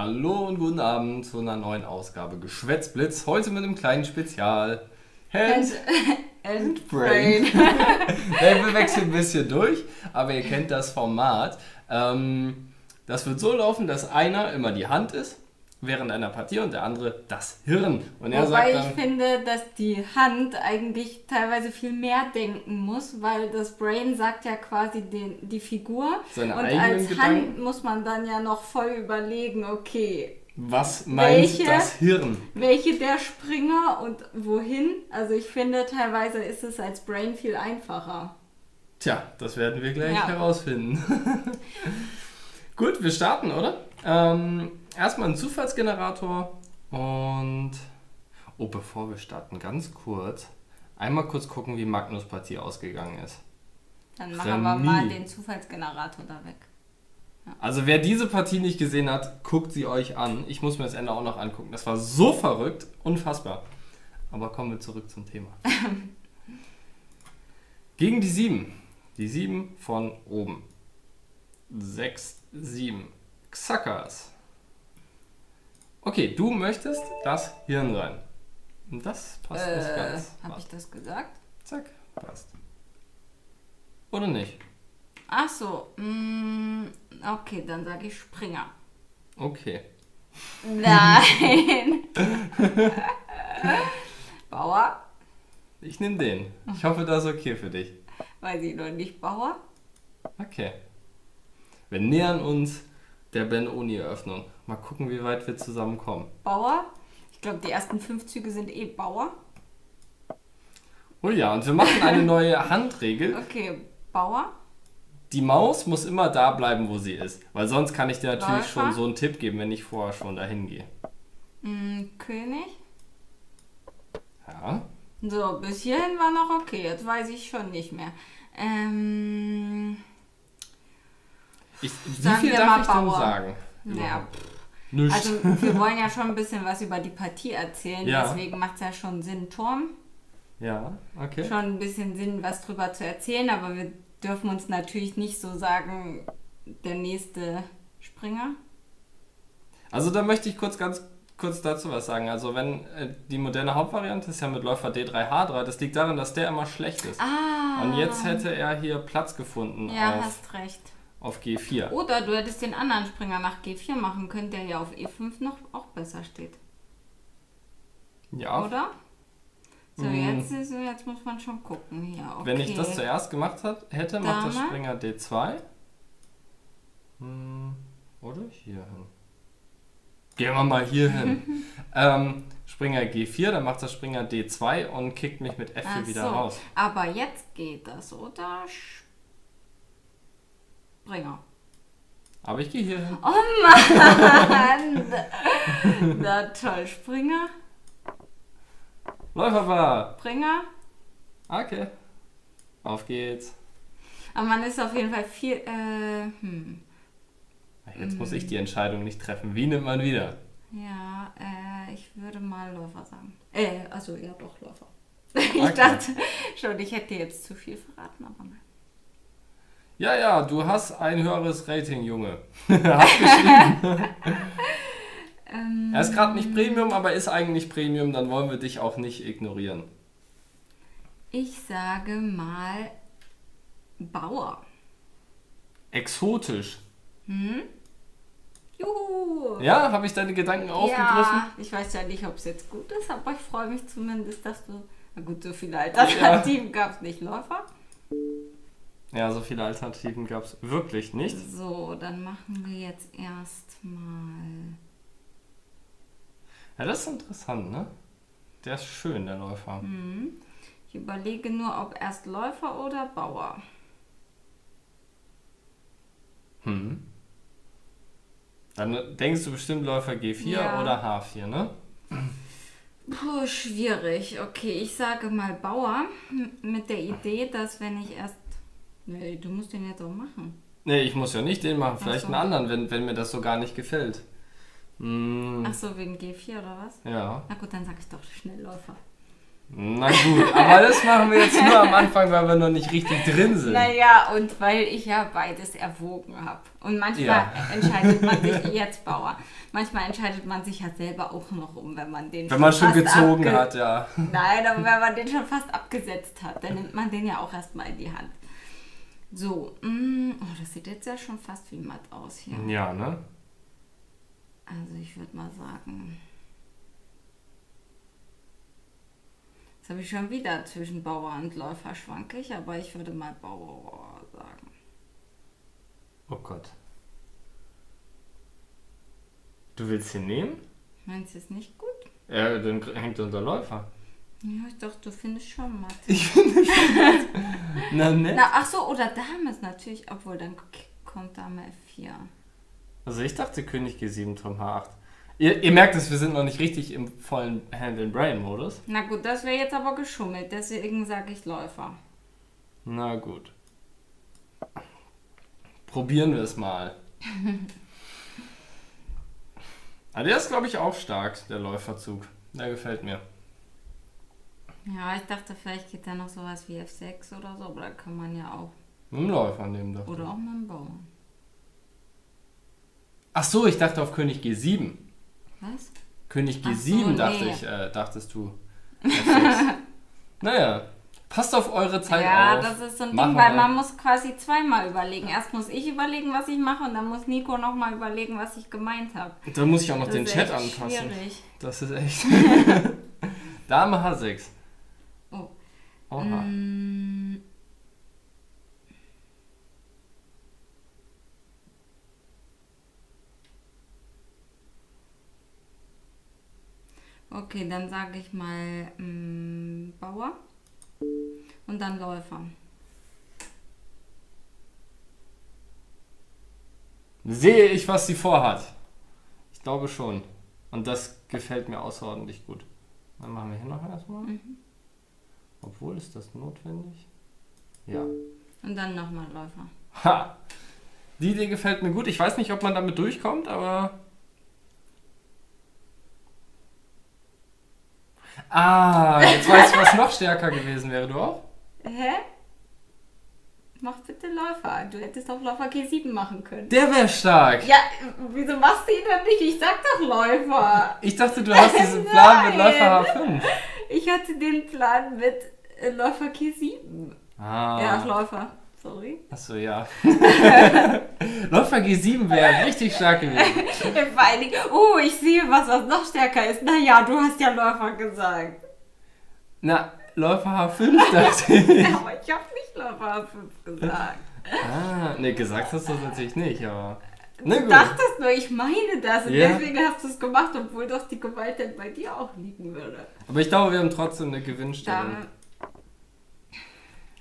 Hallo und guten Abend zu einer neuen Ausgabe Geschwätzblitz. Heute mit einem kleinen Spezial. Hand and Brain. Wir wechseln ein bisschen durch, aber ihr kennt das Format. Das wird so laufen, dass einer immer die Hand ist während einer Partie und der andere das Hirn. Und er sagt dann, ich finde, dass die Hand eigentlich teilweise viel mehr denken muss, weil das Brain sagt ja quasi die Figur. Seine und als Gedanken. Hand muss man dann ja noch voll überlegen, okay, was meint das Hirn? Welche der Springer und wohin? Also ich finde, teilweise ist es als Brain viel einfacher. Tja, das werden wir gleich herausfinden. Gut, wir starten, oder? Erstmal ein Zufallsgenerator und bevor wir starten, ganz kurz, einmal kurz gucken, wie Magnus' Partie ausgegangen ist. Dann machen wir mal den Zufallsgenerator da weg. Ja. Also wer diese Partie nicht gesehen hat, guckt sie euch an. Ich muss mir das Ende auch noch angucken. Das war so verrückt, unfassbar. Aber kommen wir zurück zum Thema. Gegen die 7. Die 7 von oben. 6, 7. Xackers. Okay, du möchtest das Hirn rein. Und das passt nicht ganz. Hab ich das gesagt? Zack, passt. Oder nicht? Ach so. Okay, dann sage ich Springer. Okay. Nein. Bauer? Ich nehme den. Ich hoffe, das ist okay für dich. Weiß ich noch nicht, Bauer. Okay. Wir nähern uns der Ben-Oni-Eröffnung. Mal gucken, wie weit wir zusammenkommen. Bauer? Ich glaube, die ersten 5 Züge sind eh Bauer. Oh ja, und wir machen eine neue Handregel. Okay, Bauer? Die Maus muss immer da bleiben, wo sie ist. Weil sonst kann ich dir natürlich schon so einen Tipp geben, wenn ich vorher schon dahin gehe. König? Ja. So, bis hierhin war noch okay. Jetzt weiß ich schon nicht mehr. Wie viel darf ich denn sagen? Ja, nichts. Also wir wollen ja schon ein bisschen was über die Partie erzählen, deswegen macht es ja schon Sinn, Turm. Ja, okay. Schon ein bisschen Sinn, was drüber zu erzählen, aber wir dürfen uns natürlich nicht so sagen, der nächste Springer. Also da möchte ich ganz kurz dazu was sagen. Also wenn die moderne Hauptvariante ist ja mit Läufer D3, H3, das liegt daran, dass der immer schlecht ist. Ah. Und jetzt hätte er hier Platz gefunden. Ja, hast recht. Auf G4. Oder du hättest den anderen Springer nach G4 machen können, der ja auf E5 noch auch besser steht. Ja. Oder? So, jetzt muss man schon gucken hier. Okay. Wenn ich das zuerst gemacht hätte, macht das Springer D2. Oder hier hin. Gehen wir mal hier hin. Springer G4, dann macht das Springer D2 und kickt mich mit F4 wieder raus. Aber jetzt geht das, oder? Springer. Aber ich gehe hier hin. Oh Mann! Na toll, Springer. Läufer war. Springer. Okay. Auf geht's. Aber man ist auf jeden Fall viel. Jetzt muss ich die Entscheidung nicht treffen. Wie nimmt man wieder? Ja, ich würde mal Läufer sagen. Doch, Läufer. Okay. Ich dachte schon, ich hätte jetzt zu viel verraten, aber nein. Ja, du hast ein höheres Rating, Junge. Hast geschrieben. Er ist gerade nicht Premium, aber ist eigentlich Premium, dann wollen wir dich auch nicht ignorieren. Ich sage mal Bauer. Exotisch. Juhu. Ja, habe ich deine Gedanken aufgegriffen? Ja, ich weiß ja nicht, ob es jetzt gut ist, aber ich freue mich zumindest, dass du... Na gut, so viele Alternativen gab es nicht, Läufer. Ja, so viele Alternativen gab es wirklich nicht. So, dann machen wir jetzt erstmal. Ja, das ist interessant, ne? Der ist schön, der Läufer. Ich überlege nur, ob erst Läufer oder Bauer. Dann denkst du bestimmt Läufer G4 oder H4, ne? Puh, schwierig. Okay, ich sage mal Bauer mit der Idee, dass wenn ich erst... Nee, du musst den jetzt auch machen. Nee, ich muss ja nicht den machen, vielleicht einen anderen, wenn mir das so gar nicht gefällt. Ach so, wegen G4 oder was? Ja. Na gut, dann sag ich doch Schnellläufer. Na gut, aber das machen wir jetzt nur am Anfang, weil wir noch nicht richtig drin sind. Naja, und weil ich ja beides erwogen habe. Und manchmal entscheidet man sich jetzt, Bauer, manchmal entscheidet man sich ja selber auch noch um, wenn man den schon fast gezogen hat. Nein, aber wenn man den schon fast abgesetzt hat, dann nimmt man den ja auch erstmal in die Hand. So, oh, das sieht jetzt ja schon fast wie matt aus hier. Ja, ne? Also ich würde mal sagen... habe ich schon wieder zwischen Bauer und Läufer schwanke ich, aber ich würde mal Bauer sagen. Oh Gott. Du willst ihn nehmen? Meinst du es nicht gut? Ja, dann hängt unser Läufer. Ja, ich dachte, du findest schon matt. Ich finde schon matt. Na, ne? Na, ach so, oder Dame ist natürlich, obwohl dann kommt Dame F4. Also ich dachte König G7, Turm H8. Ihr merkt es, wir sind noch nicht richtig im vollen Hand-in-Brain-Modus. Na gut, das wäre jetzt aber geschummelt, deswegen sage ich Läufer. Na gut. Probieren wir es mal. Aber der ist, glaube ich, auch stark, der Läuferzug. Der gefällt mir. Ja, ich dachte, vielleicht geht da noch sowas wie F6 oder so, aber da kann man ja auch... Mit dem Läufer nehmen, doch. Oder auch mit dem Bauern. Ach so, ich dachte auf König G7. Was? König G7, so, dachtest du. Naja, passt auf eure Zeit auf. Ja, das ist so ein Ding, weil man muss quasi zweimal überlegen. Erst muss ich überlegen, was ich mache, und dann muss Nico nochmal überlegen, was ich gemeint habe. Dann muss ich auch noch den Chat anpassen. Schwierig. Das ist echt... Dame H6. Oh. Oha. Okay, dann sage ich mal Bauer und dann Läufer. Sehe ich, was sie vorhat? Ich glaube schon. Und das gefällt mir außerordentlich gut. Dann machen wir hier noch erstmal. Mhm. Obwohl, ist das notwendig? Ja. Und dann nochmal Läufer. Ha! Die Idee gefällt mir gut. Ich weiß nicht, ob man damit durchkommt, aber... Ah, jetzt weißt du, was noch stärker gewesen wäre, du auch? Hä? Mach bitte Läufer. Du hättest auch Läufer G7 machen können. Der wäre stark. Ja, wieso machst du ihn dann nicht? Ich sag doch Läufer. Ich dachte, du hast diesen Plan mit Läufer H5. Ich hatte den Plan mit Läufer G7. Ah. Ja, Läufer. Sorry. Achso, ja. Läufer G7 wäre richtig stark gewesen. Vor allen Dingen, oh, ich sehe was noch stärker ist. Naja, du hast ja Läufer gesagt. Na, Läufer H5, dachte ich. Aber ich habe nicht Läufer H5 gesagt. Ah, ne, gesagt hast du das natürlich nicht, aber... Ne, du dachtest nur, ich meine das und deswegen hast du es gemacht, obwohl doch die Gewalt dann bei dir auch liegen würde. Aber ich glaube, wir haben trotzdem eine Gewinnstellung.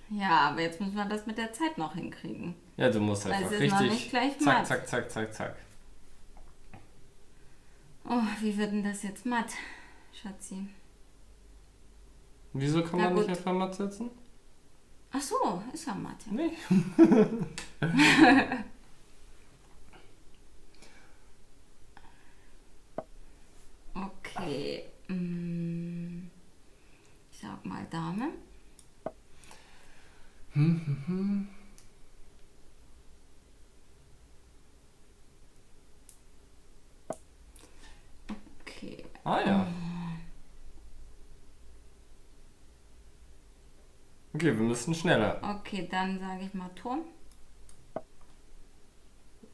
Ja, aber jetzt müssen wir das mit der Zeit noch hinkriegen. Ja, du musst einfach richtig zack, zack, zack, zack, zack. Oh, wie wird denn das jetzt matt, Schatzi? Wieso kann man nicht einfach matt setzen? Ach so, ist ja matt. Ja. Nee. Okay. Ich sag mal Dame. Okay. Ah ja. Okay, wir müssen schneller. Okay, dann sage ich mal Turm.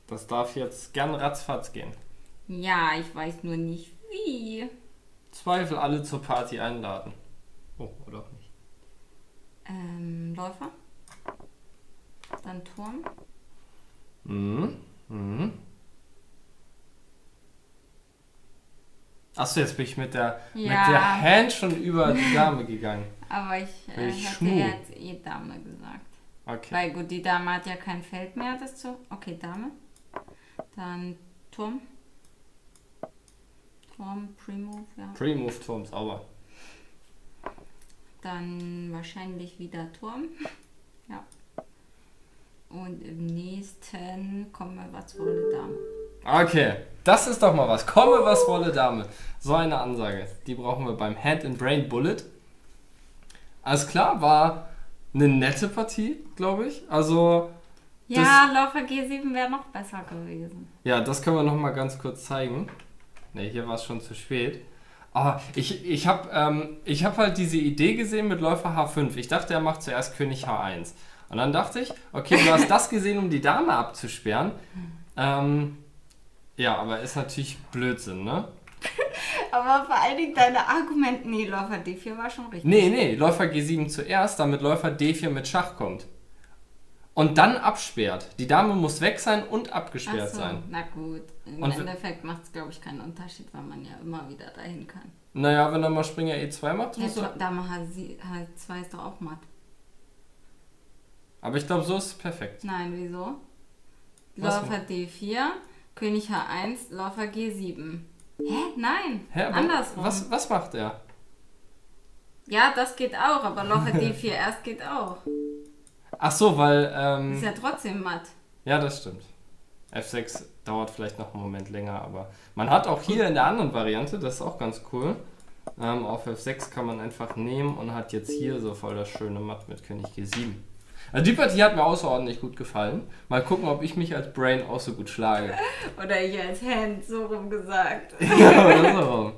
Das darf jetzt gern ratzfatz gehen. Ja, ich weiß nur nicht wie. Zweifel alle zur Party einladen. Oh, oder auch nicht. Läufer. Dann Turm. Mhm. Mhm. Achso, jetzt bin ich mit der Hand schon über die Dame gegangen. Aber ich hatte jetzt Dame gesagt. Okay. Weil gut, die Dame hat ja kein Feld mehr, das zu... Okay, Dame. Dann Turm. Turm, Pre-Move, ja. Pre-Move, Turm, sauber. Dann wahrscheinlich wieder Turm. Ja. Und im nächsten komme was wolle Dame. Okay, das ist doch mal was. Komme was wolle Dame. So eine Ansage. Die brauchen wir beim Hand-in-Brain-Bullet. Alles klar, war eine nette Partie, glaube ich. Also ja, Läufer G7 wäre noch besser gewesen. Ja, das können wir noch mal ganz kurz zeigen. Ne, hier war es schon zu spät. Aber ich habe hab halt diese Idee gesehen mit Läufer H5. Ich dachte, er macht zuerst König H1. Und dann dachte ich, okay, du hast das gesehen, um die Dame abzusperren. Ja, aber ist natürlich Blödsinn, ne? Aber vor allen Dingen deine Argumente... Nee, Läufer D4 war schon richtig. Nee, Läufer G7 zuerst, damit Läufer D4 mit Schach kommt. Und dann absperrt. Die Dame muss weg sein und abgesperrt sein. Na gut. Im Endeffekt macht es, glaube ich, keinen Unterschied, weil man ja immer wieder dahin kann. Naja, wenn er mal Springer E2 macht, muss er... Dame H2 ist doch auch matt. Aber ich glaube, so ist es perfekt. Nein, wieso? Läufer D4, König H1, Läufer G7. Hä? Nein, andersrum. Was macht er? Ja, das geht auch, aber Läufer D4 erst geht auch. Ach so, weil... ist ja trotzdem matt. Ja, das stimmt. F6 dauert vielleicht noch einen Moment länger, aber man hat auch hier in der anderen Variante, das ist auch ganz cool, auf F6 kann man einfach nehmen und hat jetzt hier so voll das schöne Matt mit König G7. Also die Partie hat mir außerordentlich gut gefallen. Mal gucken, ob ich mich als Brain auch so gut schlage. Oder ich als Hand, so rum gesagt. Ja, oder so rum.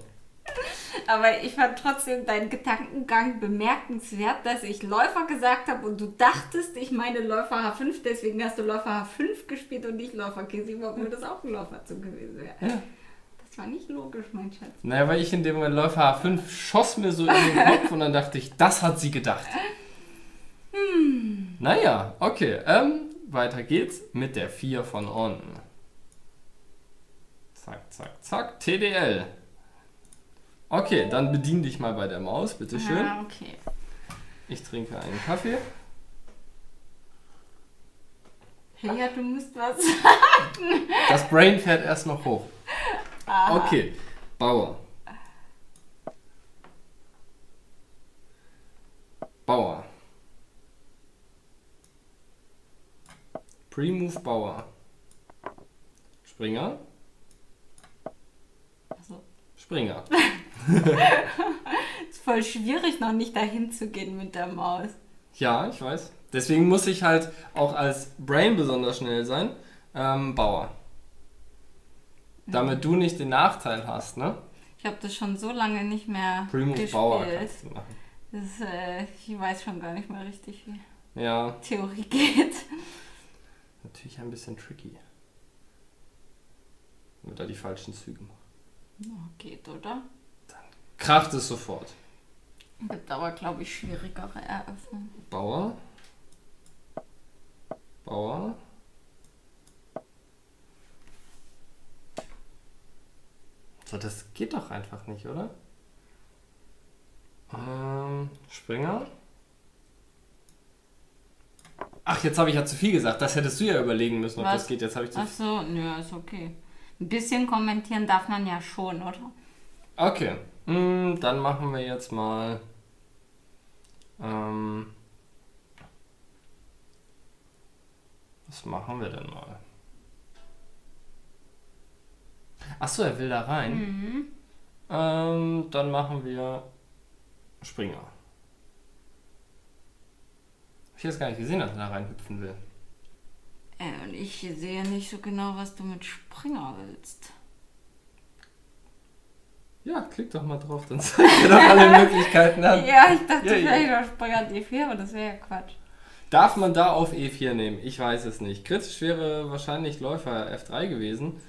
Aber ich fand trotzdem deinen Gedankengang bemerkenswert, dass ich Läufer gesagt habe und du dachtest, ich meine Läufer H5, deswegen hast du Läufer H5 gespielt und nicht Läufer G7, obwohl das auch ein Läufer zu gewesen wäre. Ja. Das war nicht logisch, mein Schatz. Naja, weil ich in dem Moment Läufer H5 schoss mir so in den Kopf und dann dachte ich, das hat sie gedacht. Naja, okay. Weiter geht's mit der 4 von unten. Zack, zack, zack. TDL. Okay, dann bedien dich mal bei der Maus, bitteschön. Ja, okay. Ich trinke einen Kaffee. Ja, du musst was sagen. Das Brain fährt erst noch hoch. Aha. Okay, Bauer. Bauer. Pre-Move Bauer. Springer. Achso. Springer. Ist voll schwierig, noch nicht dahin zu gehen mit der Maus. Ja, ich weiß. Deswegen muss ich halt auch als Brain besonders schnell sein. Bauer. Damit du nicht den Nachteil hast, ne? Ich habe das schon so lange nicht mehr Pre-Move gespielt. Bauer kannst du machen. Das, ich weiß schon gar nicht mehr richtig, wie Theorie geht. Natürlich ein bisschen tricky. Wenn da die falschen Züge machen. Geht, oder? Dann kracht es sofort. Gibt aber, glaube ich, schwierigere Eröffnungen. Bauer. Bauer. So, das geht doch einfach nicht, oder? Springer. Ach, jetzt habe ich ja zu viel gesagt. Das hättest du ja überlegen müssen, ob das geht. Jetzt habe ich zu viel. Ach so, ja, ist okay. Ein bisschen kommentieren darf man ja schon, oder? Okay, dann machen wir jetzt mal was machen wir denn mal? Achso, er will da rein. Dann machen wir Springer. Ich habe jetzt gar nicht gesehen, dass er da reinhüpfen will. Und ich sehe nicht so genau, was du mit Springer willst. Ja, klick doch mal drauf, dann zeig dir doch alle Möglichkeiten an. Ja, ich dachte vielleicht auf Springer D4, aber das wäre ja Quatsch. Darf man da auf E4 nehmen? Ich weiß es nicht. Kritisch wäre wahrscheinlich Läufer F3 gewesen.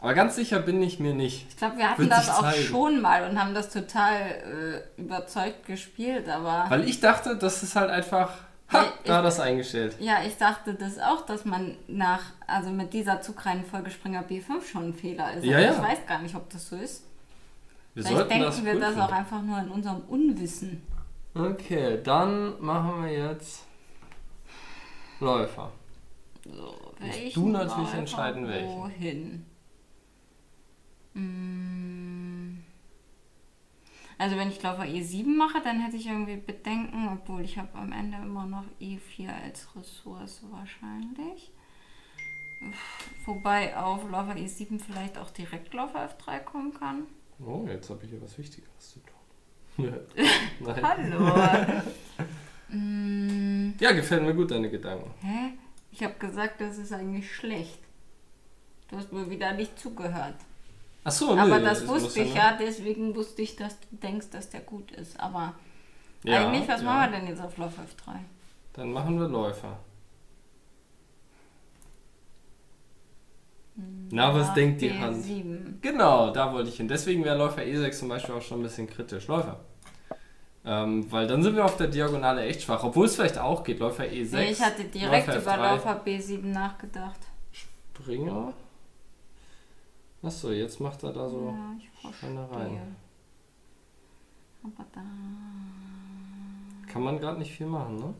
Aber ganz sicher bin ich mir nicht. Ich glaube, wir hatten das auch schon mal und haben das total überzeugt gespielt, aber... Weil ich dachte, das ist halt einfach... Ha, da hat das eingestellt. Ja, ich dachte das auch, dass man also mit dieser Zugreihenfolge Springer B5 schon ein Fehler ist. Ja, ja. Ich weiß gar nicht, ob das so ist. Vielleicht denken wir das auch einfach nur in unserem Unwissen. Okay, dann machen wir jetzt Läufer. So, musst du natürlich entscheiden, welchen. Wohin? Also wenn ich Läufer E7 mache, dann hätte ich irgendwie Bedenken, obwohl ich habe am Ende immer noch E4 als Ressource wahrscheinlich. Wobei auf Läufer E7 vielleicht auch direkt Läufer F3 kommen kann. Oh, jetzt habe ich hier was Wichtigeres zu tun. Hallo. Ja, gefällt mir gut, deine Gedanken. Hä? Ich habe gesagt, das ist eigentlich schlecht. Du hast mir wieder nicht zugehört. Ach so, nee, aber das wusste ich ja, deswegen wusste ich, dass du denkst, dass der gut ist. Aber ja, eigentlich, was machen wir denn jetzt auf Läufer F3? Dann machen wir Läufer. Na, was denkt die Hand? 7. Genau, da wollte ich hin. Deswegen wäre Läufer E6 zum Beispiel auch schon ein bisschen kritisch. Läufer. Weil dann sind wir auf der Diagonale echt schwach. Obwohl es vielleicht auch geht. Läufer E6. Nee, ich hatte direkt Läufer über F3. Läufer B7 nachgedacht. Springer? Achso, jetzt macht er da so eine rein. Aber da... Kann man gerade nicht viel machen, ne?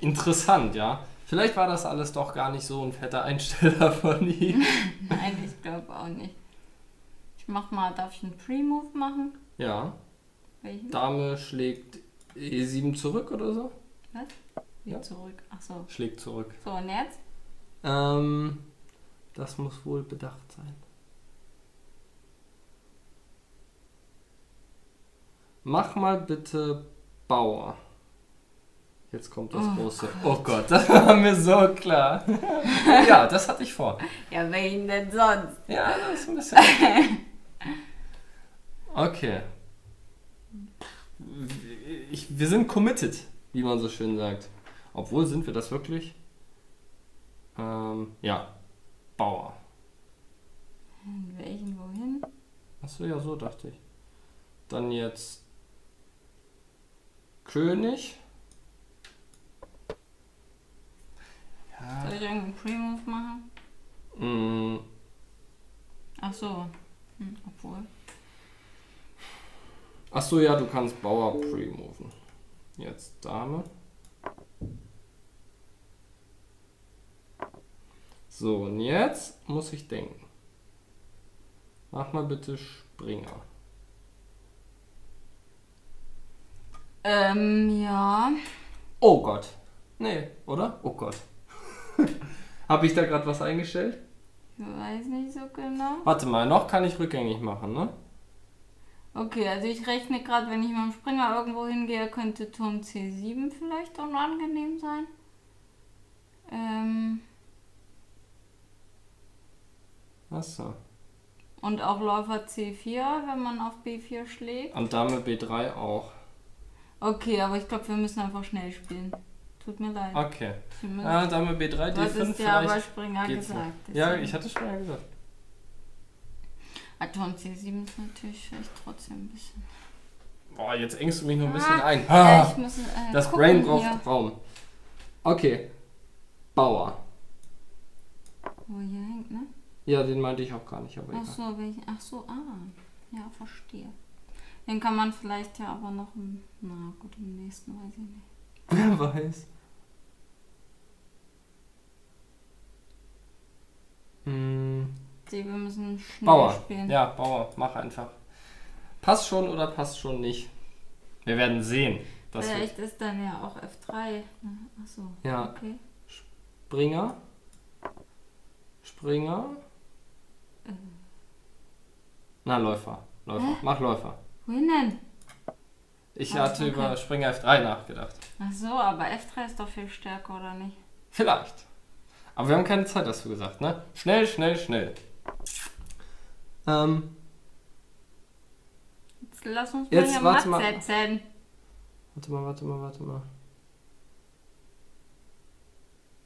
Interessant, ja. Vielleicht war das alles doch gar nicht so ein fetter Einsteller von ihm. Nein, ich glaube auch nicht. Ich mach mal, darf ich einen Pre-Move machen? Ja. Welchen? Dame schlägt E7 zurück oder so. Was? Wie ja. Zurück? Achso. Schlägt zurück. So, und jetzt? Das muss wohl bedacht sein. Mach mal bitte Bauer. Jetzt kommt das große. Gott. Oh Gott, das war mir so klar. Ja, das hatte ich vor. Ja, wen denn sonst? Ja, das ist ein bisschen. Okay. Wir sind committed, wie man so schön sagt. Obwohl, sind wir das wirklich? Ja. Bauer. In welchen wohin? Achso, ja, so dachte ich. Dann jetzt König. Soll ich irgendeinen Pre-Move machen? Ach so. Obwohl. Ach so, ja, du kannst Bauer pre-moven. Jetzt Dame. So, und jetzt muss ich denken. Mach mal bitte Springer. Ja. Oh Gott. Nee, oder? Oh Gott. Habe ich da gerade was eingestellt? Ich weiß nicht so genau. Warte mal, noch kann ich rückgängig machen, ne? Okay, also ich rechne gerade, wenn ich mit dem Springer irgendwo hingehe, könnte Turm C7 vielleicht unangenehm sein. Achso. Und auch Läufer C4, wenn man auf B4 schlägt. Und Dame B3 auch. Okay, aber ich glaube, wir müssen einfach schnell spielen. Tut mir leid. Okay. Ah, Dame B3, D5 vielleicht. Du hast ja aber Springer gesagt. Ja, ich hatte Springer gesagt. Atom C7 ist natürlich echt trotzdem ein bisschen... Boah, jetzt engst du mich noch ein bisschen ein. Ja, ich muss, das Brain braucht hier. Raum. Okay. Bauer. Wo hier hängt, ne? Ja, den meinte ich auch gar nicht. Aber ach so, welchen? Ach so, ja, verstehe. Den kann man vielleicht ja aber noch... Na gut, im nächsten weiß ich nicht. Wer weiß. Wir müssen schnell Bauer spielen. Ja, Bauer, mach einfach. Passt schon oder passt schon nicht? Wir werden sehen. Vielleicht ist dann ja auch F3. Achso, ja. Okay. Springer. Springer. Na, Läufer. Läufer. Mach Läufer. Wohin denn? Ich hatte über Springer F3 nachgedacht. Ach so, aber F3 ist doch viel stärker, oder nicht? Vielleicht. Aber wir haben keine Zeit, hast du gesagt, ne? Schnell, schnell, schnell. Jetzt lass uns mal hier Matt setzen. Warte mal.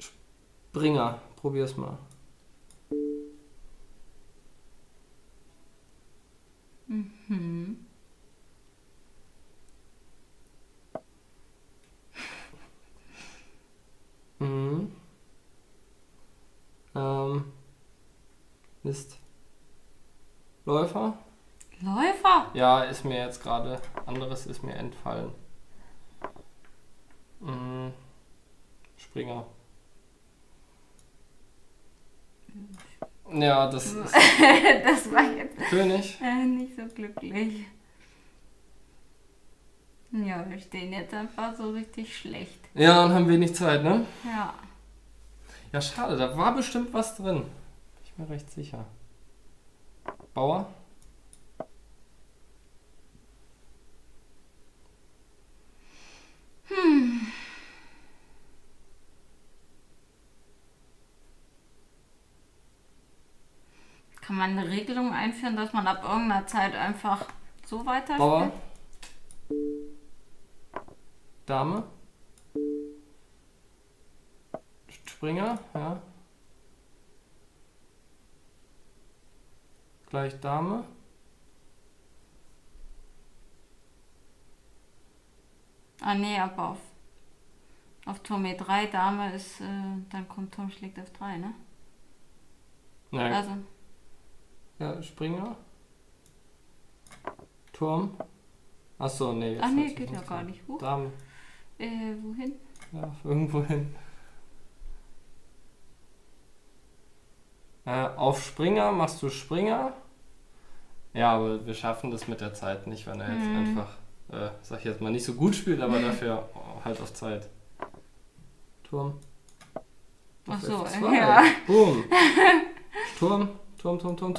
Springer, probier's mal. Mhm. Mhm. Mist. Läufer? Läufer? Ja, ist mir jetzt gerade... Anderes ist mir entfallen. Springer. Ja, das ist... Das war jetzt... König? Nicht so glücklich. Ja, wir stehen jetzt einfach so richtig schlecht. Ja, und haben wenig Zeit, ne? Ja. Ja, schade, da war bestimmt was drin. Ich bin mir recht sicher. Bauer. Kann man eine Regelung einführen, dass man ab irgendeiner Zeit einfach so weiterspielt? Bauer. Dame. Springer, ja. Gleich Dame. Ah nee, aber auf Turm E3, Dame ist, dann kommt Turm schlägt F3, ne? Nein. Also. Ja, Springer. Turm. Achso, nee. Jetzt nee, geht ja gar nicht. Dame. Wohin? Ja, irgendwo hin. Auf Springer machst du Springer. Ja, aber wir schaffen das mit der Zeit nicht, wenn er jetzt einfach, sag ich jetzt mal, nicht so gut spielt, aber dafür halt auf Zeit. Turm. Ach so, F2. Ja. Boom. Turm. Turm.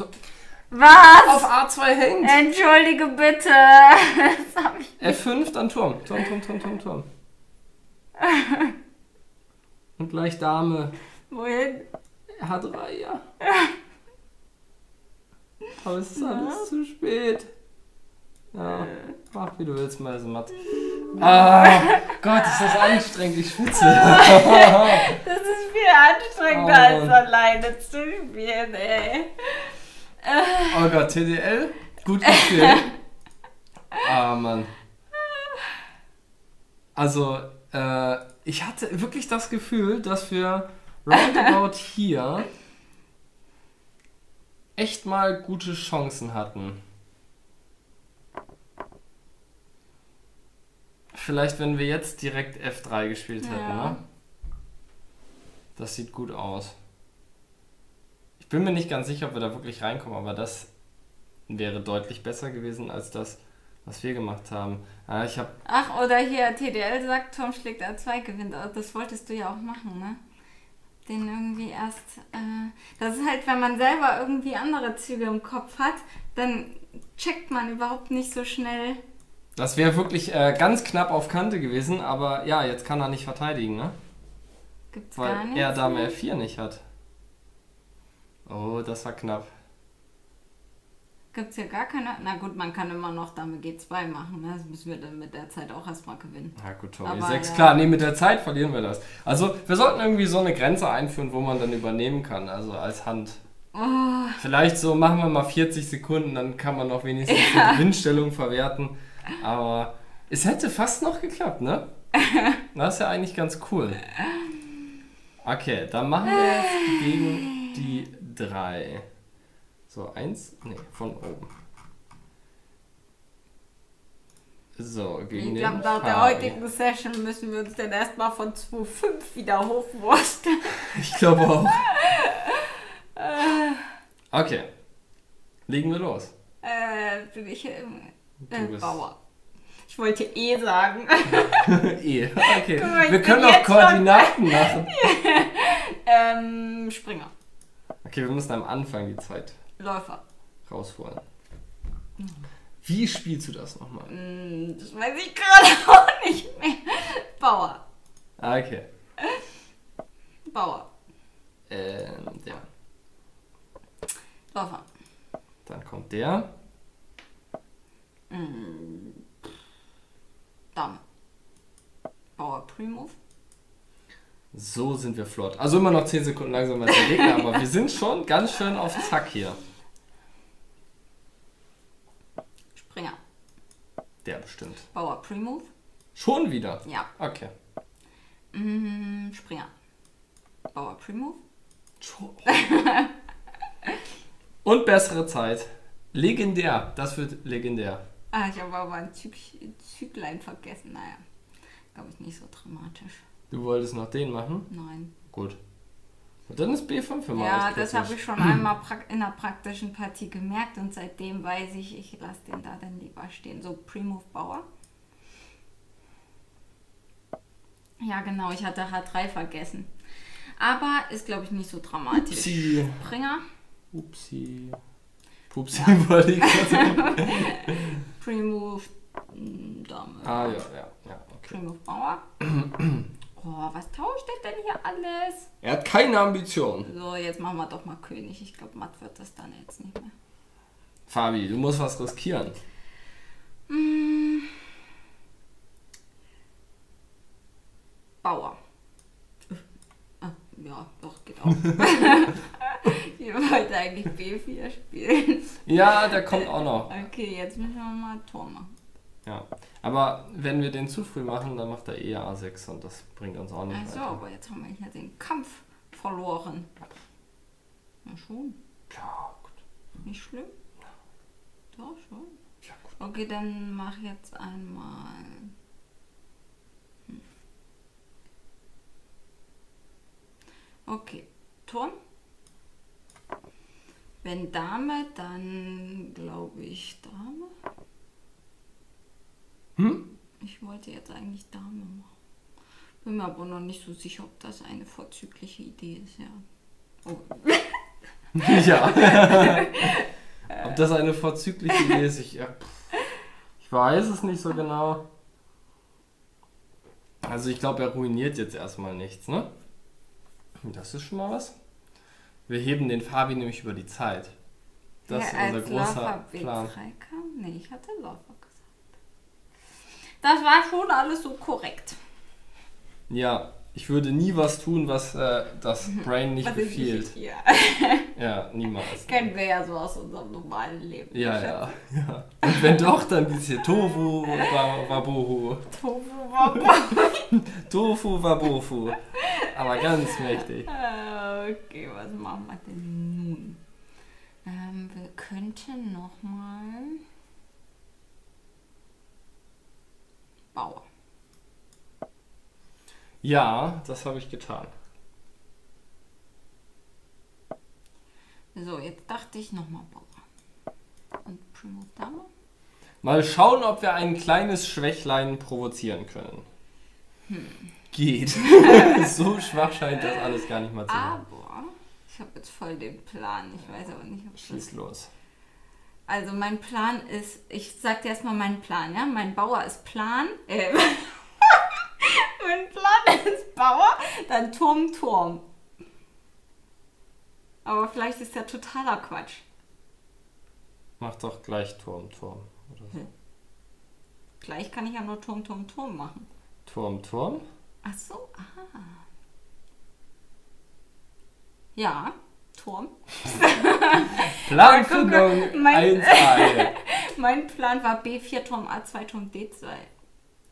Was? Auf A2 hängt. Entschuldige bitte. Das hab ich nicht. F5, dann Turm. Turm. Und gleich Dame. Wohin? H3, ja. Aber es ist alles zu spät. Ja, mach wie du willst, Meisenmatt. Ah, Gott, ist das anstrengend, ich schwitze. Das ist viel anstrengender als alleine zu spielen, ey. Oh Gott, TDL, gut gespielt. Ah, Mann. Also, ich hatte wirklich das Gefühl, dass wir roundabout hier echt mal gute Chancen hatten. Vielleicht, wenn wir jetzt direkt F3 gespielt hätten, ne? Das sieht gut aus. Ich bin mir nicht ganz sicher, ob wir da wirklich reinkommen, aber das wäre deutlich besser gewesen als das, was wir gemacht haben. Ja, ach, oder hier, TDL sagt, Turm schlägt A2, gewinnt. Das wolltest du ja auch machen, ne? Den irgendwie erst, das ist halt, wenn man selber irgendwie andere Züge im Kopf hat, dann checkt man überhaupt nicht so schnell. Das wäre wirklich ganz knapp auf Kante gewesen, aber ja, jetzt kann er nicht verteidigen, ne? Gibt's weil gar nichts, er Dame F4 nicht hat. Oh, das war knapp. Gibt's hier gar keine... Na gut, man kann immer noch Dame G2 machen, ne? Das müssen wir dann mit der Zeit auch erstmal gewinnen. Na gut, Tor E6, ja. Klar, nee, mit der Zeit verlieren wir das. Also, wir sollten irgendwie so eine Grenze einführen, wo man dann übernehmen kann, also als Hand... Oh. Vielleicht so machen wir mal 40 Sekunden, dann kann man noch wenigstens die Gewinnstellung verwerten. Aber es hätte fast noch geklappt, ne? Das ist ja eigentlich ganz cool. Okay, dann machen wir jetzt gegen die 3. So, 1, ne, von oben. So, gegen den Ich glaube, nach der heutigen Session müssen wir uns dann erstmal von 2,5 wieder hochwursten. Ich glaube auch. Okay, legen wir los. Bin ich Bauer. Ich wollte sagen. Okay. Guck, wir können auch Koordinaten machen. Springer. Okay, wir müssen am Anfang die Zeit Läufer rausholen. Wie spielst du das nochmal? Das weiß ich gerade auch nicht mehr. Bauer. Okay. Bauer. Ja. Läufer. Dann kommt der. Dame. Bauer Pre-Move. So sind wir flott. Also immer noch 10 Sekunden langsamer als der Gegner, aber wir sind schon ganz schön auf Zack hier. Springer. Der bestimmt. Bauer Pre-Move. Schon wieder? Ja. Okay. Springer. Bauer Pre-Move. Und bessere Zeit. Legendär. Das wird legendär. Ah, ich habe aber ein Züglein vergessen. Naja, glaube ich, nicht so dramatisch. Du wolltest noch den machen? Nein. Gut. Und dann ist B5 für mal. Ja, das habe ich schon einmal in einer praktischen Partie gemerkt und seitdem weiß ich, ich lasse den da dann lieber stehen. So, Pre-Move Bauer. Ja, genau, ich hatte H3 vergessen. Aber ist, glaube ich, nicht so dramatisch. Upsi. Bringer. Upsi. Pupsi wollte ich gerade. Primove Dame. Ah, ja, ja, ja. Okay. Primove Bauer. Oh, was tauscht denn hier alles? Er hat keine Ambition. So, jetzt machen wir doch mal König. Ich glaube, matt wird das dann jetzt nicht mehr. Fabi, du musst was riskieren. Hm. Bauer. Ah, ja, doch, geht auch. Ich wollte eigentlich B4 spielen. Ja, der kommt auch noch. Okay, jetzt müssen wir mal Tor machen. Ja, aber wenn wir den zu früh machen, dann macht er eher A6 und das bringt uns auch nicht weiter. Achso, aber jetzt haben wir hier den Kampf verloren. Na schon. Ja, gut. Nicht schlimm? Ja. Doch, schon. Ja, gut. Okay, dann mach jetzt einmal... Okay, Turm. Wenn Dame, dann glaube ich Dame. Hm? Ich wollte jetzt eigentlich Dame machen. Bin mir aber noch nicht so sicher, ob das eine vorzügliche Idee ist, ja. Oh. Ja. Ob das eine vorzügliche Idee ist, ich weiß es nicht so genau. Also ich glaube, er ruiniert jetzt erstmal nichts, ne? Das ist schon mal was. Wir heben den Fabi nämlich über die Zeit. Das ja, ist unser großer Plan. Nee, ich hatte Läufer gesagt. Das war schon alles so korrekt. Ja, ich würde nie was tun, was das Brain nicht befiehlt. Ja, niemals. Kennen wir ja so aus unserem normalen Leben. Ja, ja, ja. Und wenn doch, dann dieses hier Tofu Wabohu. Tofu Wabohu. Tofu Wabohu. Aber ganz mächtig. Okay, was machen wir denn nun? Wir könnten nochmal... Bauer. Ja, das habe ich getan. So, jetzt dachte ich nochmal Bauer. Und Primo Dame. Mal schauen, ob wir ein kleines Schwächlein provozieren können. Hm. Geht. So schwach scheint das alles gar nicht mal zu sein. Aber ich habe jetzt voll den Plan. Ich weiß aber nicht, ob ich... Schieß los. Also mein Plan ist... Ich sag dir erstmal meinen Plan, ja? Mein Bauer ist Plan. Mein Plan ist Bauer, dann Turm, Turm. Aber vielleicht ist der totaler Quatsch. Mach doch gleich Turm, Turm. Oder so. Hm. Gleich kann ich ja nur Turm, Turm, Turm machen. Turm, Turm? Ach so, ah. Ja, Turm. Planfindung 1A. Mein Plan war B4, Turm A2, Turm D2.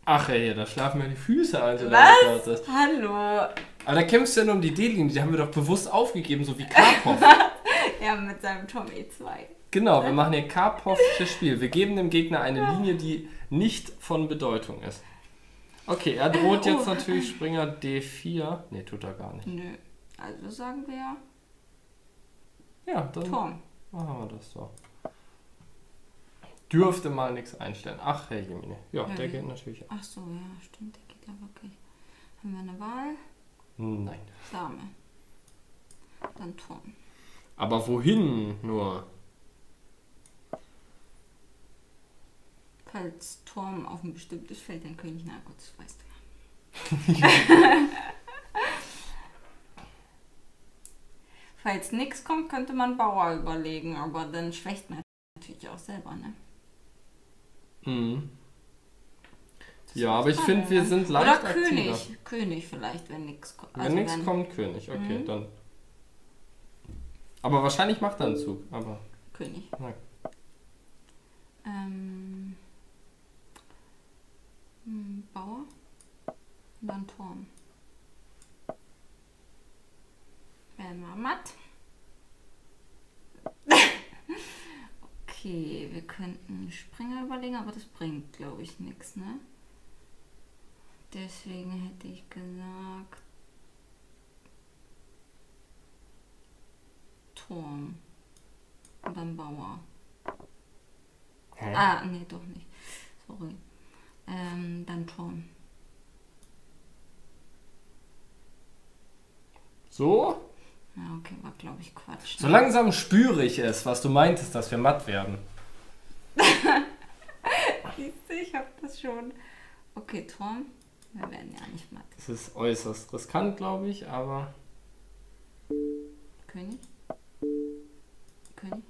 Ach ey, da schlafen mir die Füße, Alter. Was? Hallo. Aber da kämpfst du ja nur um die D-Linie, die haben wir doch bewusst aufgegeben, so wie Karpov. Ja, mit seinem Turm E2. Genau, wir machen hier Karpovsches Spiel. Wir geben dem Gegner eine Linie, die nicht von Bedeutung ist. Okay, er droht jetzt natürlich Springer D4. Ne, tut er gar nicht. Nö, also sagen wir ja. Ja, dann Turm. Machen wir das so. Dürfte mal nichts einstellen. Ach, Herr Gemini. Ja, der geht natürlich. Ach so, ja, stimmt, der geht ja wirklich. Haben wir eine Wahl? Nein. Dame. Dann Turm. Aber wohin nur? Falls Turm auf ein bestimmtes Feld, dann König, na gut, das weißt du ja. Falls nichts kommt, könnte man Bauer überlegen, aber dann schwächt man natürlich auch selber, ne? Mhm. Ja, aber ich finde, wir sind leicht aktiver. Oder König, aktiver. König vielleicht, wenn nichts kommt. Also wenn nichts kommt, König, okay, dann. Aber wahrscheinlich macht er einen Zug, aber... König. Nein. Bauer und dann Turm. Werden wir matt. Okay, wir könnten Springer überlegen, aber das bringt, glaube ich, nichts, ne? Deswegen hätte ich gesagt... Turm. Und dann Bauer. Hä? Ah, nee, doch nicht. Sorry. Dann Turm. So? Ja, okay, war glaube ich Quatsch. So langsam spüre ich es, was du meintest, dass wir matt werden. Siehst du, ich habe das schon. Okay, Turm. Wir werden ja nicht matt. Das ist äußerst riskant, glaube ich, aber... König? König?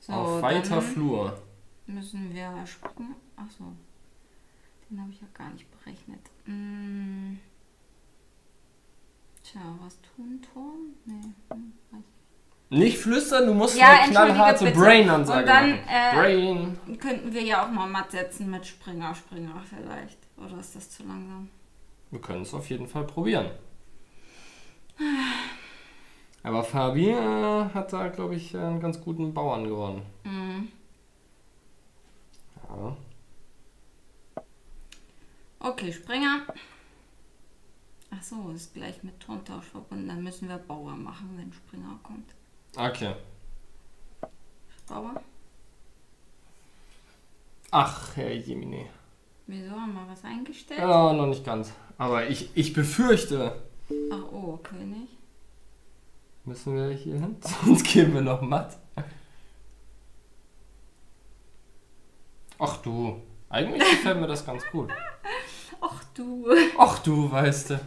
So, auf weiter Flur. Müssen wir springen. Achso. Den habe ich ja gar nicht berechnet. Hm. Tja, was tun, Turm? Nee, weiß nicht. Nicht flüstern, du musst ja, eine knallharte Brain-Ansage machen. Und dann Brain. Könnten wir ja auch mal matt setzen mit Springer, Springer vielleicht. Oder ist das zu langsam? Wir können es auf jeden Fall probieren. Aber Fabien hat da, glaube ich, einen ganz guten Bauern gewonnen. Mhm. Ja. Okay, Springer. Ach so, ist gleich mit Turmtausch verbunden. Dann müssen wir Bauer machen, wenn Springer kommt. Okay. Bauer? Ach, Herr Jemine. Wieso, haben wir was eingestellt? Ja, noch nicht ganz. Aber ich befürchte... Ach, oh, König. Müssen wir hier hin? Sonst gehen wir noch matt. Ach du, eigentlich gefällt mir das ganz gut. Ach du. Ach du, weißt du.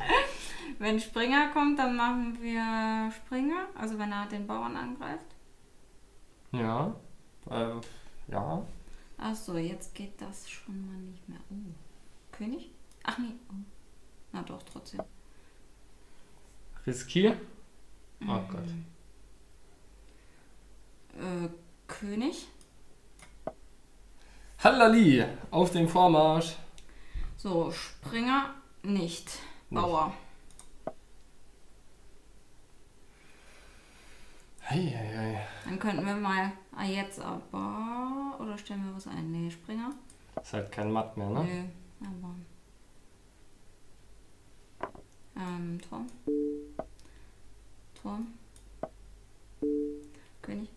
Wenn Springer kommt, dann machen wir Springer. Also wenn er den Bauern angreift. Ja. Ja. Ach so, jetzt geht das schon mal nicht mehr. Oh. König? Ach nee. Oh. Na doch, trotzdem. Riskier? Oh Gott. König? Hallali, auf den Vormarsch. So, Springer nicht. Bauer. Hey, hey, hey. Dann könnten wir mal... Ah, jetzt aber... Oder stellen wir was ein? Nee, Springer. Ist halt kein Matt mehr, ne? Nee, aber... Turm. Turm. König.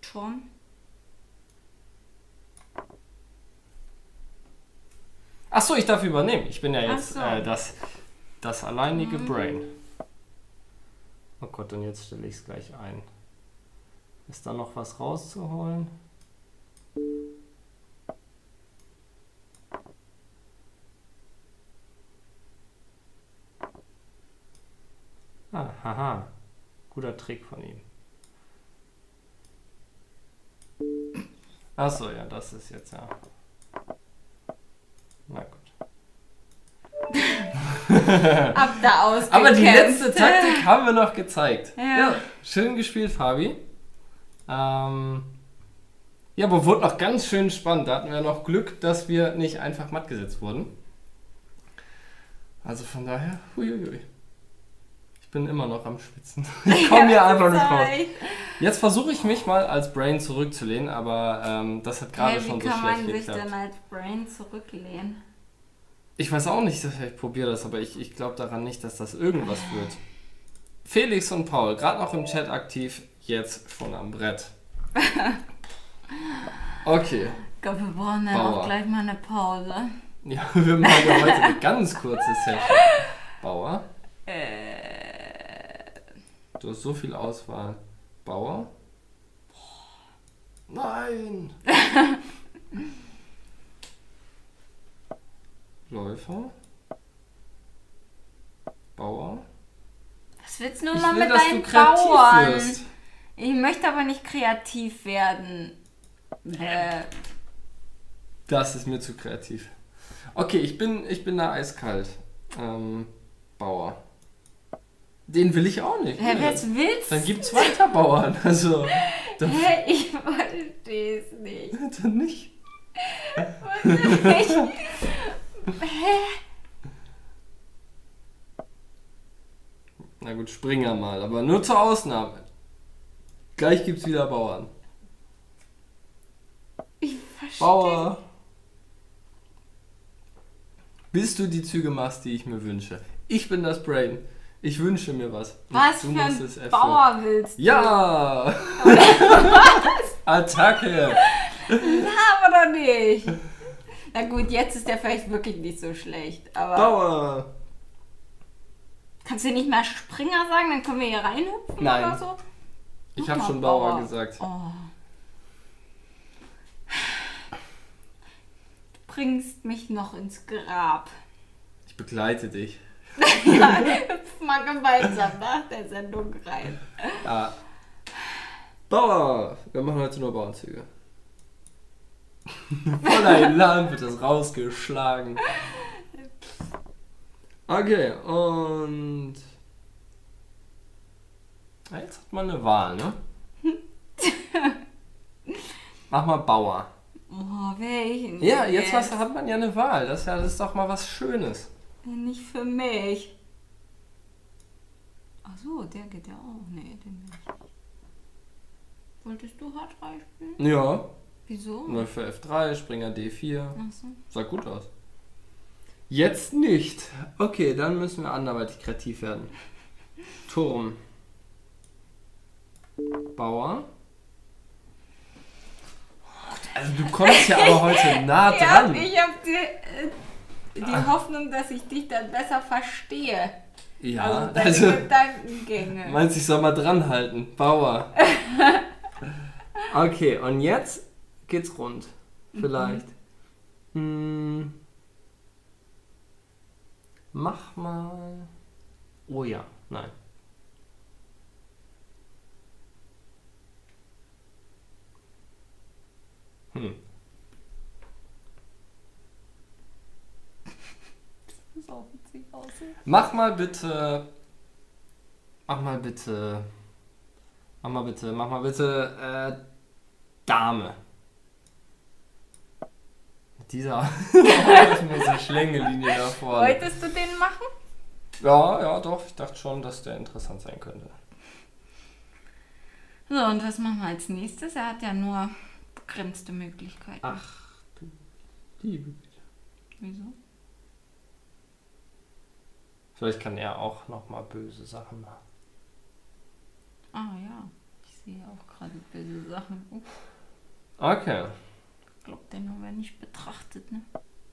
Turm. Achso, ich darf übernehmen. Ich bin ja jetzt das alleinige Brain. Oh Gott, und jetzt stelle ich es gleich ein. Ist da noch was rauszuholen? Ah, haha. Guter Trick von ihm. Achso, ja, das ist jetzt ja... Na gut. Ab da aus. Aber die letzte Taktik haben wir noch gezeigt. Ja. Ja, schön gespielt, Fabi. Ja, aber wurde noch ganz schön spannend. Da hatten wir noch Glück, dass wir nicht einfach matt gesetzt wurden. Also von daher, huiuiui. Ich bin immer noch am Schwitzen. Ich komme hier einfach nicht raus. Jetzt versuche ich mich mal als Brain zurückzulehnen, aber das hat gerade schon so schlecht geklappt. Wie kann man sich denn als Brain zurücklehnen? Ich weiß auch nicht, ich probiere das, aber ich glaube daran nicht, dass das irgendwas wird. Felix und Paul, gerade noch im Chat aktiv, jetzt schon am Brett. Okay. Ich glaube, wir brauchen dann auch gleich mal eine Pause. Ja, wir machen ja heute eine ganz kurze Session. Bauer. Du hast so viel Auswahl. Bauer? Nein! Läufer? Bauer? Was willst du nur mal mit deinen Bauern? Wirst. Ich möchte aber nicht kreativ werden. Das ist mir zu kreativ. Okay, ich bin da eiskalt. Bauer. Den will ich auch nicht. Hä, was willst du? Dann gibt's weiter Bauern. Also, hä, ich verstehe es nicht. Dann nicht. Was ist nicht? Hä? Na gut, Springer mal, aber nur zur Ausnahme. Gleich gibt's wieder Bauern. Ich verstehe. Bauer. Bis du die Züge machst, die ich mir wünsche. Ich bin das Brain. Ich wünsche mir was. Was du für ein Bauer willst du? Ja! Was? Attacke! Na, aber doch nicht! Na gut, jetzt ist der vielleicht wirklich nicht so schlecht, aber... Dauer! Kannst du nicht mal Springer sagen, dann können wir hier reinhüpfen? Nein. Oder so? Nein. Ich habe schon Bauer gesagt. Oh. Du bringst mich noch ins Grab. Ich begleite dich. Ja, hüpf mal gemeinsam nach der Sendung rein. Ja. Bauer! Wir machen heute nur Bauernzüge. Voller Elan wird das rausgeschlagen. Okay, und... Ja, jetzt hat man eine Wahl, ne? Mach mal Bauer. Oh, welchen? Ja, jetzt hat man ja eine Wahl. Das ist doch mal was Schönes. Nicht für mich. Ach so, der geht ja auch. Nee, den nicht. Wolltest du H3 spielen? Ja. Wieso? 0 für F3, Springer D4. Ach so. Sah gut aus. Jetzt nicht. Okay, dann müssen wir anderweitig kreativ werden. Turm. Bauer. Also du kommst ja aber heute nah dran. Ja, ich habe die Hoffnung, dass ich dich dann besser verstehe. Ja. Also deine Gedankengänge. Meinst du, ich soll mal dran halten? Bauer. Okay, und jetzt geht's rund. Vielleicht. Mhm. Mach mal... Oh ja, nein. Das ist auch witzig aus. Mach mal bitte Dame. Mit dieser Schlängellinie da vorne. Wolltest du den machen? Ja, doch. Ich dachte schon, dass der interessant sein könnte. So, und was machen wir als nächstes? Er hat ja nur begrenzte Möglichkeiten. Ach du liebe Güte. Wieso? Vielleicht kann er auch nochmal böse Sachen machen. Ah ja, ich sehe auch gerade böse Sachen. Uff. Okay. Ich glaube, den haben wir nicht betrachtet, ne?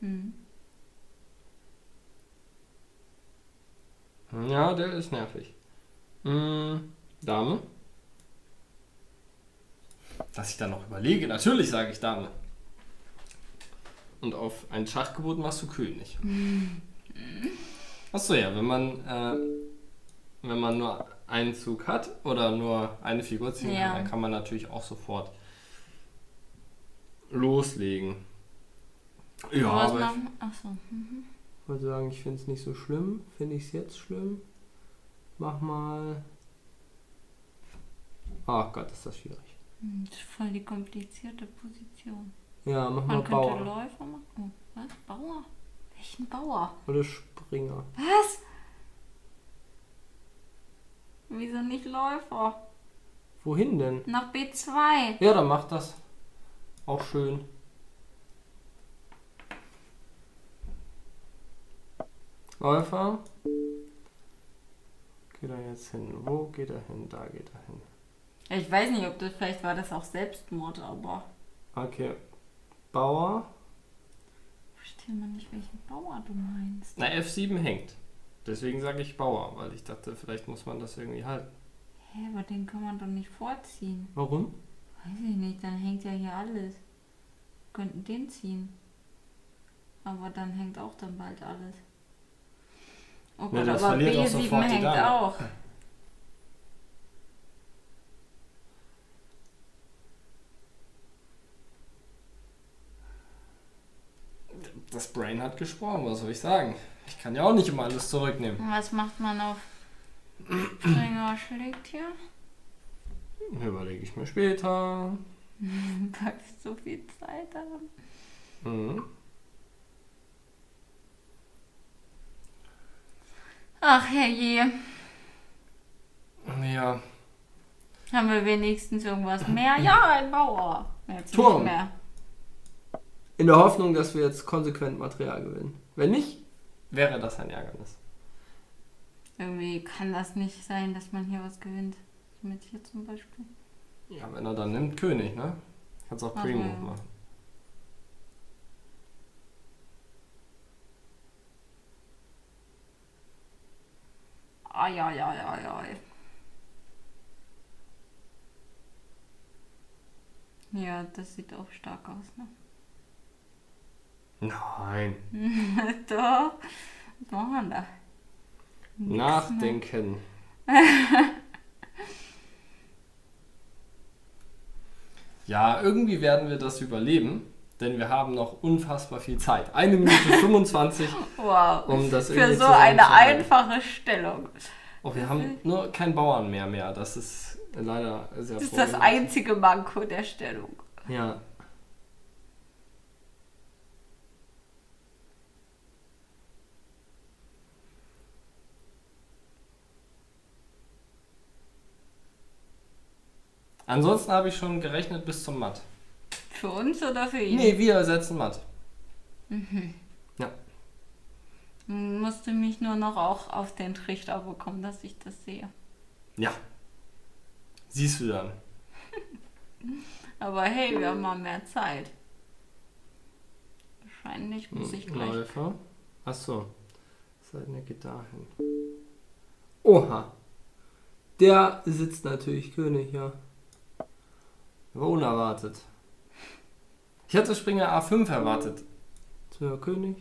Hm. Ja, der ist nervig. Dame? Dass ich dann noch überlege. Natürlich sage ich Dame. Und auf ein Schachgebot machst du König. Achso, ja, wenn man nur einen Zug hat oder nur eine Figur ziehen kann, dann kann man natürlich auch sofort loslegen. Ja, aber ich wollte sagen, ich finde es nicht so schlimm. Finde ich es jetzt schlimm? Mach mal... Ach Gott, ist das schwierig. Das ist voll die komplizierte Position. Ja, mach mal Bauer. Man könnte Läufer machen. Was? Bauer? Welchen Bauer? Oder Springer. Was? Wieso nicht Läufer? Wohin denn? Nach B2. Ja, dann mach das. Auch schön. Läufer. Geht er jetzt hin? Wo geht er hin? Da geht er hin. Ich weiß nicht, ob das vielleicht war das auch Selbstmord, aber... Okay. Bauer. Ich verstehe mal nicht, welchen Bauer du meinst. Na, F7 hängt. Deswegen sage ich Bauer, weil ich dachte, vielleicht muss man das irgendwie halten. Hä, aber den kann man doch nicht vorziehen. Warum? Weiß ich nicht, dann hängt ja hier alles. Wir könnten den ziehen. Aber dann hängt auch dann bald alles. Oh Gott, ja, aber B7 hängt auch. Das Brain hat gesprochen, was soll ich sagen? Ich kann ja auch nicht immer alles zurücknehmen. Was macht man auf Springer schlägt hier? Überlege ich mir später. Packst so viel Zeit daran. Mhm. Ach herrje. Ja. Haben wir wenigstens irgendwas mehr? Ja, ein Bauer. Jetzt Turm. Nicht mehr. In der Hoffnung, dass wir jetzt konsequent Material gewinnen. Wenn nicht, wäre das ein Ärgernis. Irgendwie kann das nicht sein, dass man hier was gewinnt. Mit hier zum Beispiel. Ja, wenn er dann nimmt, König, ne? Kannst auch Queen-Move machen. Ai. Ja, das sieht auch stark aus, ne? Nein. Doch. Was machen wir denn da? Nix nachdenken. Ja, irgendwie werden wir das überleben, denn wir haben noch unfassbar viel Zeit. 1 Minute 25, wow, um das irgendwie zu entscheiden. Für so eine einfache Stellung. Oh, wir haben nur keinen Bauern mehr. Das ist leider sehr Das ist das einzige Manko der Stellung. Ja. Ansonsten habe ich schon gerechnet bis zum Matt. Für uns oder für ihn? Nee, wir setzen Matt. Mhm. Ja. Musste mich nur noch auch auf den Trichter bekommen, dass ich das sehe. Ja. Siehst du dann. Aber hey, wir haben mal mehr Zeit. Wahrscheinlich muss ich gleich... Läufer. Achso. Seidner geht dahin. Oha. Der sitzt natürlich König, ja. War unerwartet. Ich hatte Springer A5 erwartet. Zu König.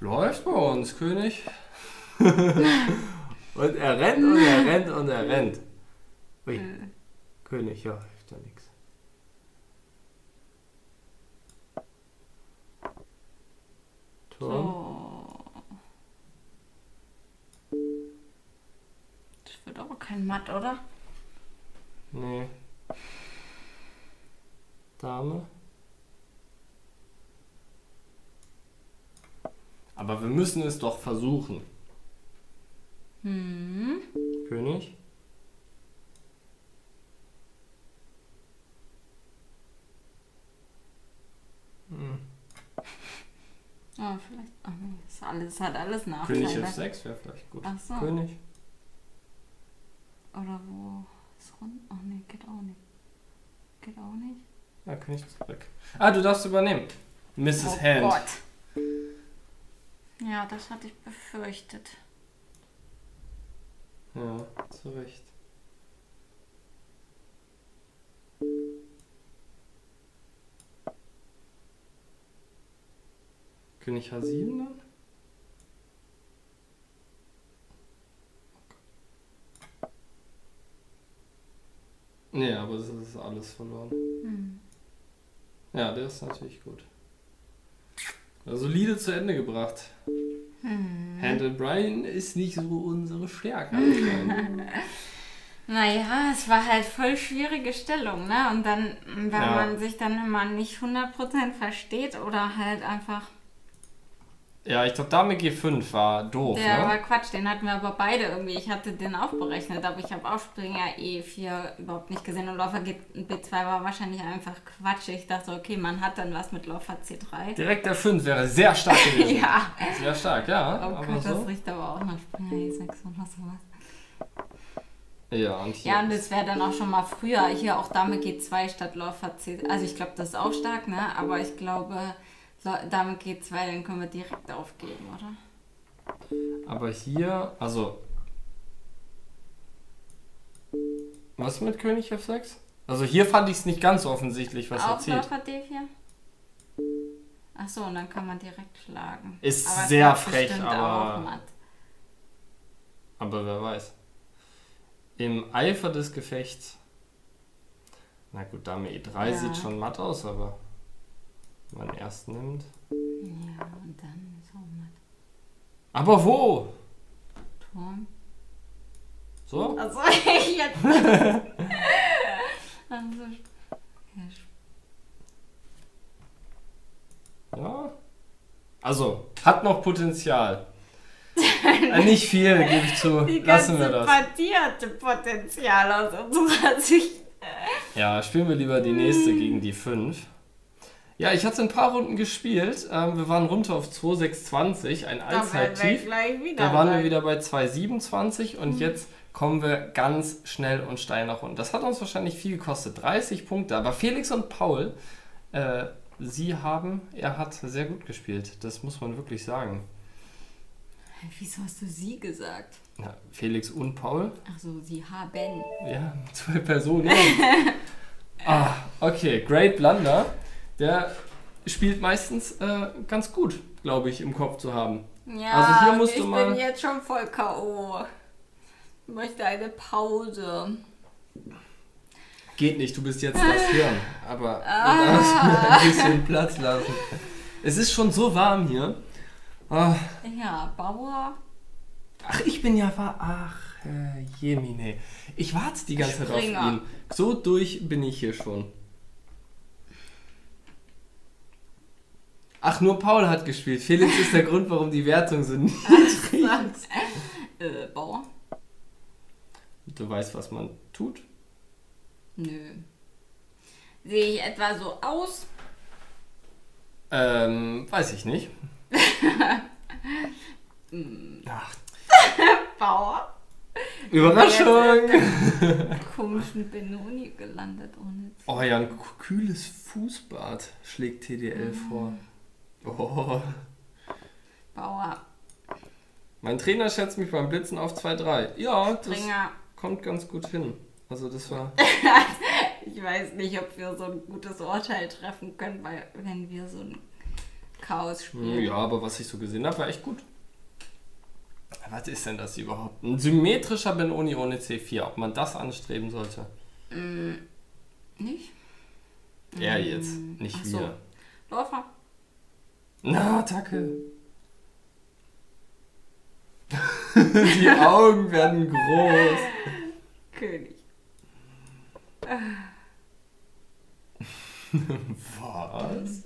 Läuft bei uns, König. Und er rennt und er rennt und er rennt. Ui. König, ja, hilft ja nichts. Turm. Das wird aber kein Matt, oder? Nee. Dame. Aber wir müssen es doch versuchen. Hm. König. Ah, vielleicht. Ach nee, das hat alles Nachteile. König F6 wäre vielleicht gut. Ach so. König. Oder wo ist rund? Ach nee, geht auch nicht. Geht auch nicht. Ja, König zurück. Ah, du darfst übernehmen. Mrs. Oh Hand. Oh Gott. Ja, das hatte ich befürchtet. Ja, zu Recht. König H7 dann? Nee, aber es ist alles verloren. Mhm. Ja, der ist natürlich gut. Solide zu Ende gebracht. Hand and Brian ist nicht so unsere Stärke. Naja, es war halt voll schwierige Stellung, ne? Und dann, wenn man sich dann immer nicht 100% versteht oder halt einfach... Ja, ich glaube, Dame G5 war doof, der war Quatsch, den hatten wir aber beide irgendwie. Ich hatte den auch berechnet, aber ich habe auch Springer E4 überhaupt nicht gesehen. Und Läufer B2 war wahrscheinlich einfach Quatsch. Ich dachte, okay, man hat dann was mit Läufer C3. Direkt der 5 wäre sehr stark gewesen. Ja. Sehr stark, ja. Oh Gott, aber so. Das riecht aber auch nach Springer E6 und was sowas. Ja, und hier. Ja, und das wäre dann auch schon mal früher. Hier auch Dame G2 statt Läufer C3. Also ich glaube, das ist auch stark, ne? Aber ich glaube... So, damit geht's weiter, dann können wir direkt aufgeben, oder? Aber hier, also... Was mit König F6? Also hier fand ich es nicht ganz offensichtlich, was er zieht. Auch Läufer D4? Achso, und dann kann man direkt schlagen. Ist aber sehr frech, aber... Auch matt. Aber wer weiß. Im Eifer des Gefechts... Na gut, Dame E3 sieht schon matt aus, aber... Man erst nimmt. Ja, und dann ist auch matt. Aber wo? Turm. So? Also jetzt. Also, ja. Also, hat noch Potenzial. Nicht viel, gebe ich zu. Lassen wir das. Die ganze Potenzial aus unserer Sicht. Ja, spielen wir lieber die nächste gegen die 5. Ja, ich hatte es ein paar Runden gespielt. Wir waren runter auf 2,620, ein Allzeittief. Da waren wir wieder bei 2,27 und jetzt kommen wir ganz schnell und steil nach unten. Das hat uns wahrscheinlich viel gekostet, 30 Punkte. Aber Felix und Paul, er hat sehr gut gespielt. Das muss man wirklich sagen. Wieso hast du sie gesagt? Na, Felix und Paul. Ach so, sie haben. Ja, zwei Personen. Ah, okay, Great Blunder. Der spielt meistens ganz gut, glaube ich, im Kopf zu haben. Ja, also hier musst du mal... bin jetzt schon voll K.O. Ich möchte eine Pause. Geht nicht, du bist jetzt das Hirn. Aber du darfst mir ein bisschen Platz lassen. Es ist schon so warm hier. Oh. Ja, Bauer. Ach, ich bin ja wahr. Ach, Jemine. Ich warte die ganze Zeit auf ihn. So durch bin ich hier schon. Ach, nur Paul hat gespielt. Felix ist der Grund, warum die Wertungen so niedrig ist. Bauer. Du weißt, was man tut? Nö. Sehe ich etwa so aus? Weiß ich nicht. Ach. Bauer. Überraschung! Komischen Benoni gelandet. Ohne oh ja, ein kühles Fußbad schlägt TDL vor. Oh. Bauer. Mein Trainer schätzt mich beim Blitzen auf 2-3. Ja, das Springer. Kommt ganz gut hin. Also das war... Ich weiß nicht, ob wir so ein gutes Urteil treffen können, weil wenn wir so ein Chaos spielen. Ja, aber was ich so gesehen habe, war echt gut. Was ist denn das überhaupt? Ein symmetrischer Ben-Oni ohne C4, ob man das anstreben sollte? Nicht? Er jetzt, nicht ach wir. So. Läufer. Na, Attacke. Die Augen werden groß. König. Was?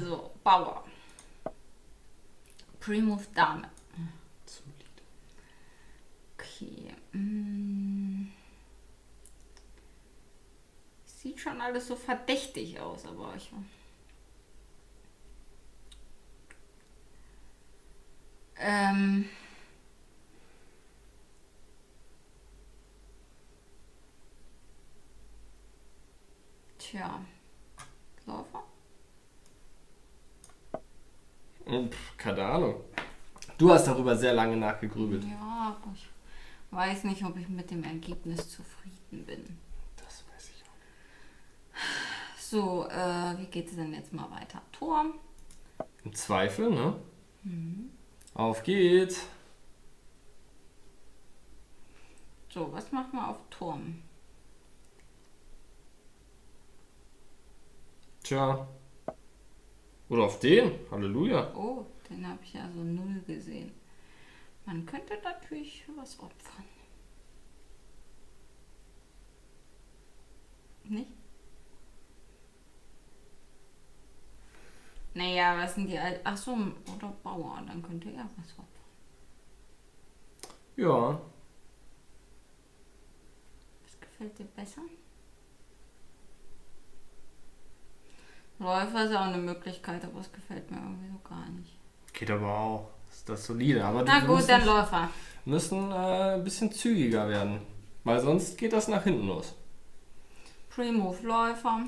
So, Bauer. Pre-Move Dame. Solid. Okay. Sieht schon alles so verdächtig aus, aber ich... Tja. Läufer? Keine Ahnung. Du hast darüber sehr lange nachgegrübelt. Ja, aber ich weiß nicht, ob ich mit dem Ergebnis zufrieden bin. Das weiß ich auch. So, wie geht es denn jetzt mal weiter? Tor. Im Zweifel, ne? Mhm. Auf geht's. So, was machen wir auf Turm? Tja. Oder auf den. Halleluja. Oh, den habe ich ja so 0 gesehen. Man könnte natürlich was opfern. Nicht? Naja, was sind die... Ach so, oder Bauer. Dann könnte er was opfern. Ja. Was gefällt dir besser? Läufer ist auch eine Möglichkeit, aber es gefällt mir irgendwie so gar nicht. Geht aber auch. Ist das solide. Aber na gut, dann Läufer. Müssen ein bisschen zügiger werden. Weil sonst geht das nach hinten los. Pre-Move Läufer.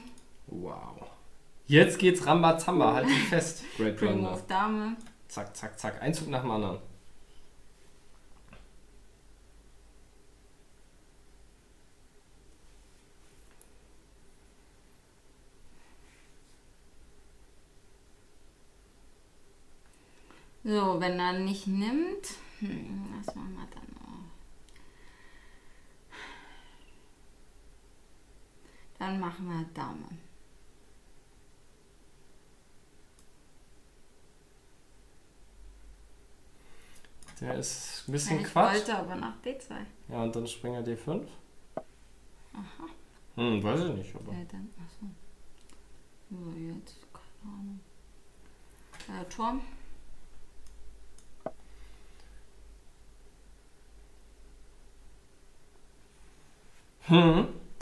Wow. Jetzt geht's Rambazamba. Halt dich fest, Great Blunder. Pre-Move Dame. Zack, zack, zack. Ein Zug nach dem anderen. So, wenn er nicht nimmt, was machen wir dann auch? Dann machen wir Dame. Der ist ein bisschen Quatsch. Ich wollte aber nach D2. Ja, und dann Springer D5. Aha. Weiß ich nicht, aber... Ja, dann, achso. So, jetzt, keine Ahnung. Turm.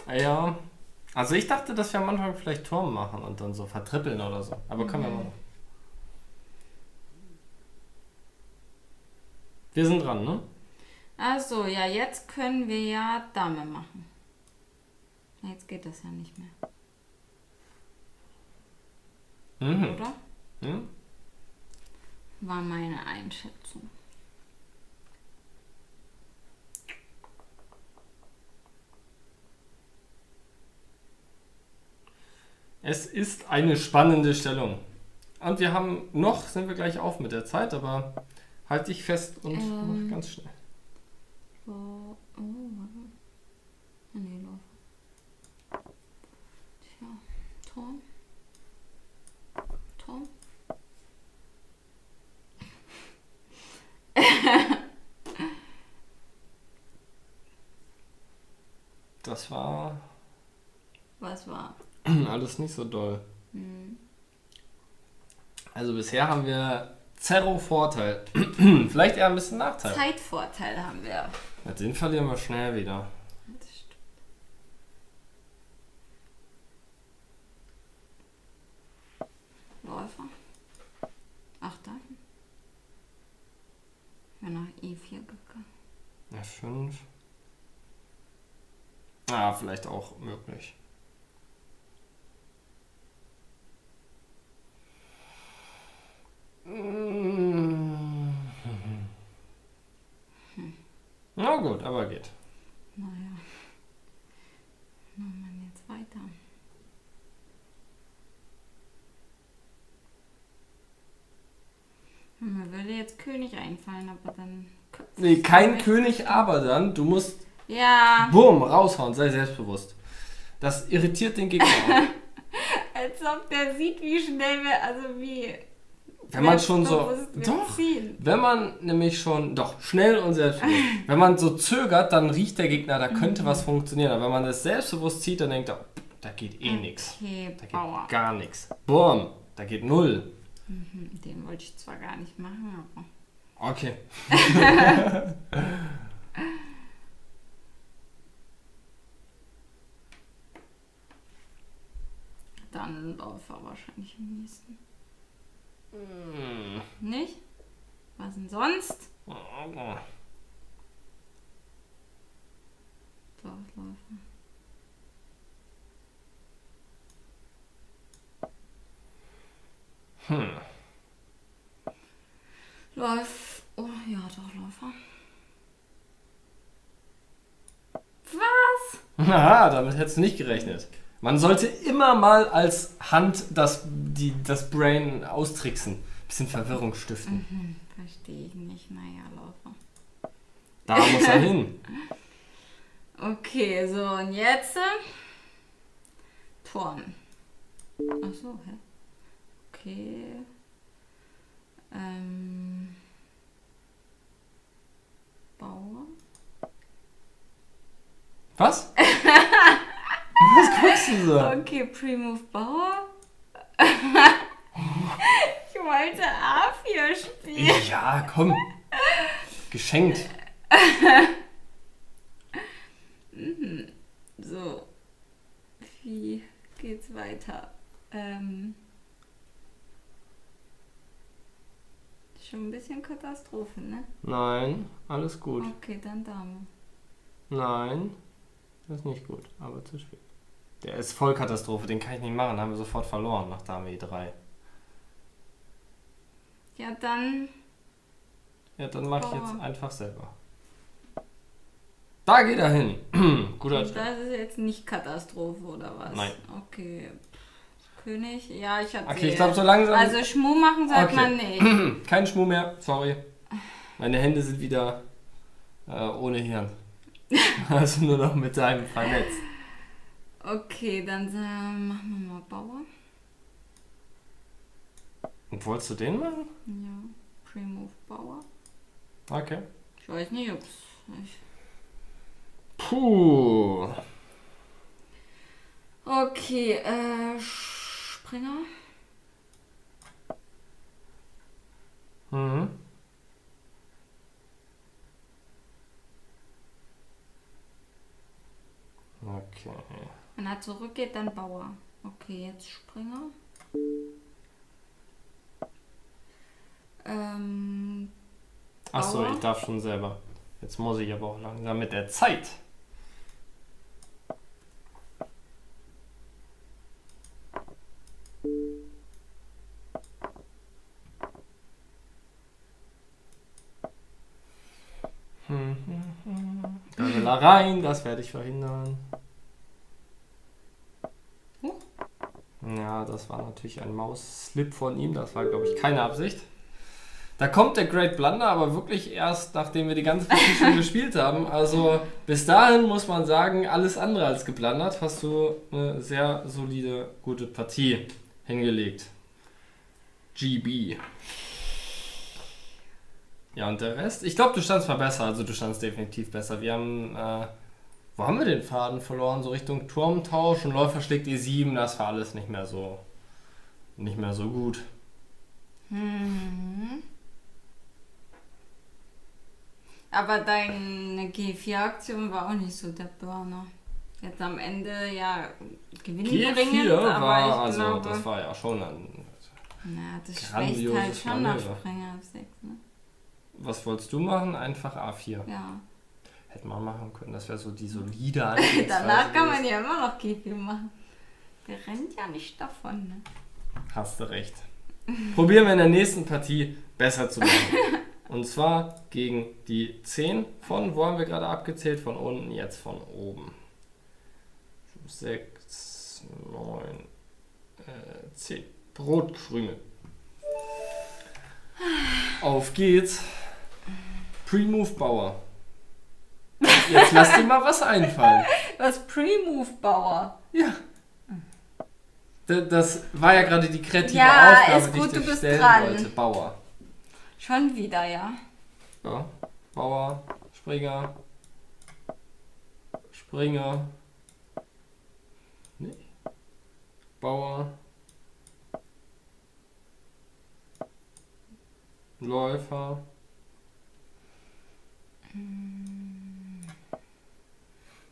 Ja. Also ich dachte, dass wir am Anfang vielleicht Turm machen und dann so vertrippeln oder so. Aber können wir mal noch. Wir sind dran, ne? Also, ja, jetzt können wir ja Dame machen. Jetzt geht das ja nicht mehr. Mhm. Oder? Mhm. War meine Einschätzung. Es ist eine spannende Stellung. Und wir haben noch, sind wir gleich auf mit der Zeit, aber halt dich fest und mach ganz schnell. So, oh, warte. Nee, Läufer. Tja, Turm. Turm. Das war... Was war? Alles nicht so doll. Mhm. Also bisher haben wir Zero-Vorteil. Vielleicht eher ein bisschen Nachteil. Zeitvorteil haben wir. Ja, den verlieren wir schnell wieder. Das stimmt. Läufer. Ach, da. Wäre nach E4 gegangen. Ja, 5. Ah, vielleicht auch möglich. Na gut, aber geht. Naja. Machen wir jetzt weiter. Mir würde jetzt König einfallen, aber dann... Nee, kein König, aber dann. Du musst... Ja. Bumm, raushauen, sei selbstbewusst. Das irritiert den Gegner. Als ob der sieht, wie schnell wir... Also wie... Wenn man schon so, doch, wenn man nämlich schon, doch, schnell und selbstbewusst, wenn man so zögert, dann riecht der Gegner, da könnte was funktionieren. Aber wenn man das selbstbewusst zieht, dann denkt er, da geht eh nichts. Da geht gar nichts. Boom, da geht null. Den wollte ich zwar gar nicht machen, aber... Okay. Dann läuft er wahrscheinlich am nächsten. Hm. Nicht? Was denn sonst? Läufer. Hm. Läuft. Oh ja, doch, Läufer. Was? Aha, damit hättest du nicht gerechnet. Man sollte immer mal als Hand das Brain austricksen. Ein bisschen Verwirrung stiften. Mhm, verstehe ich nicht. Naja, Läufer. Da muss er hin. Okay, so und jetzt Turm. Ach so, hä? Okay. Bauer. Was? Was guckst du so? Okay, Pre-Move Bauer. Ich wollte A4 spielen. Ja, komm. Geschenkt. So. Wie geht's weiter? Schon ein bisschen Katastrophe, ne? Nein, alles gut. Okay, dann Dame. Nein, das ist nicht gut, aber zu spät. Der ist voll Katastrophe, den kann ich nicht machen, haben wir sofort verloren nach Dame E3. Ja, dann... Ja, dann mach ich jetzt einfach selber. Da geht er hin. Guter Tipp. Das ist jetzt nicht Katastrophe, oder was? Nein. Okay. König, ja, ich hatte... Okay, ich glaube so langsam... Also Schmuh machen sollte man nicht. Kein Schmuh mehr, sorry. Meine Hände sind wieder ohne Hirn. Also nur noch mit deinem vernetzt. Okay, dann machen wir mal Bauer. Und wolltest du den machen? Ja, Pre-Move Bauer. Okay. Ich weiß nicht, ob's... Puh. Okay, Springer. Mhm. Okay. Wenn er zurückgeht, dann Bauer. Okay, jetzt Springer. Achso, ich darf schon selber. Jetzt muss ich aber auch langsam mit der Zeit. Da rein, das werde ich verhindern. Ja, das war natürlich ein Maus-Slip von ihm. Das war, glaube ich, keine Absicht. Da kommt der Great Blunder aber wirklich erst, nachdem wir die ganze Partie schon gespielt haben. Also bis dahin muss man sagen, alles andere als geblandert hast du eine sehr solide, gute Partie hingelegt. GB. Ja, und der Rest? Ich glaube, du standst mal besser. Also du standst definitiv besser. Wir haben, wo haben wir den Faden verloren? So Richtung Turmtausch und Läufer schlägt E7. Das war alles nicht mehr so gut. Hm. Aber deine G4-Aktion war auch nicht so der Burner. Jetzt am Ende, ja, gewinnbringend, aber war, ich glaube... Also das war ja schon ein... Na, das schwächt halt schon nach Springer auf 6, ne? Was wolltest du machen? Einfach A4. Ja. Hätte man machen können, das wäre so die solide Anwesenheit. Danach kann man ja immer noch G4 machen. Der rennt ja nicht davon, ne? Hast du recht. Probieren wir in der nächsten Partie besser zu machen. Und zwar gegen die 10 von, wo haben wir gerade abgezählt? Von unten, jetzt von oben. 6, 9, 10. Brotkrümel. Auf geht's. Pre-Move-Bauer. Jetzt lass dir mal was einfallen. Was Pre-Move-Bauer? Ja. Das war ja gerade die kreative Aufgabe, ist gut, die ich dir stellen wollte. Bauer. Schon wieder, ja. Ja. Bauer, Springer. Springer. Nee. Bauer. Läufer.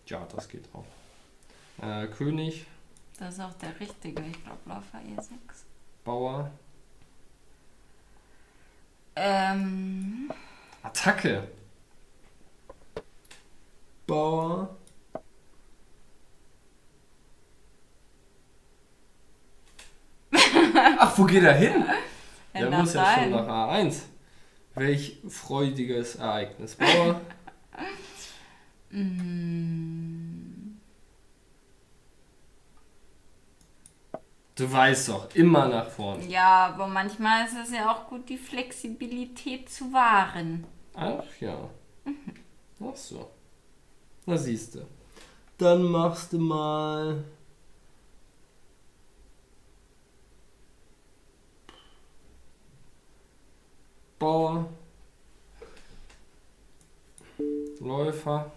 Ja, das geht auch. König. Das ist auch der richtige, ich glaube, Läufer E6. Bauer. Attacke. Bauer. Ach, wo geht er hin? Der muss ja schon nach A1. Welch freudiges Ereignis. Bauer. Du weißt doch, immer nach vorne. Ja, aber manchmal ist es ja auch gut, die Flexibilität zu wahren. Ach ja. Ach so. Na siehst du. Dann machst du mal... Bauer. Läufer.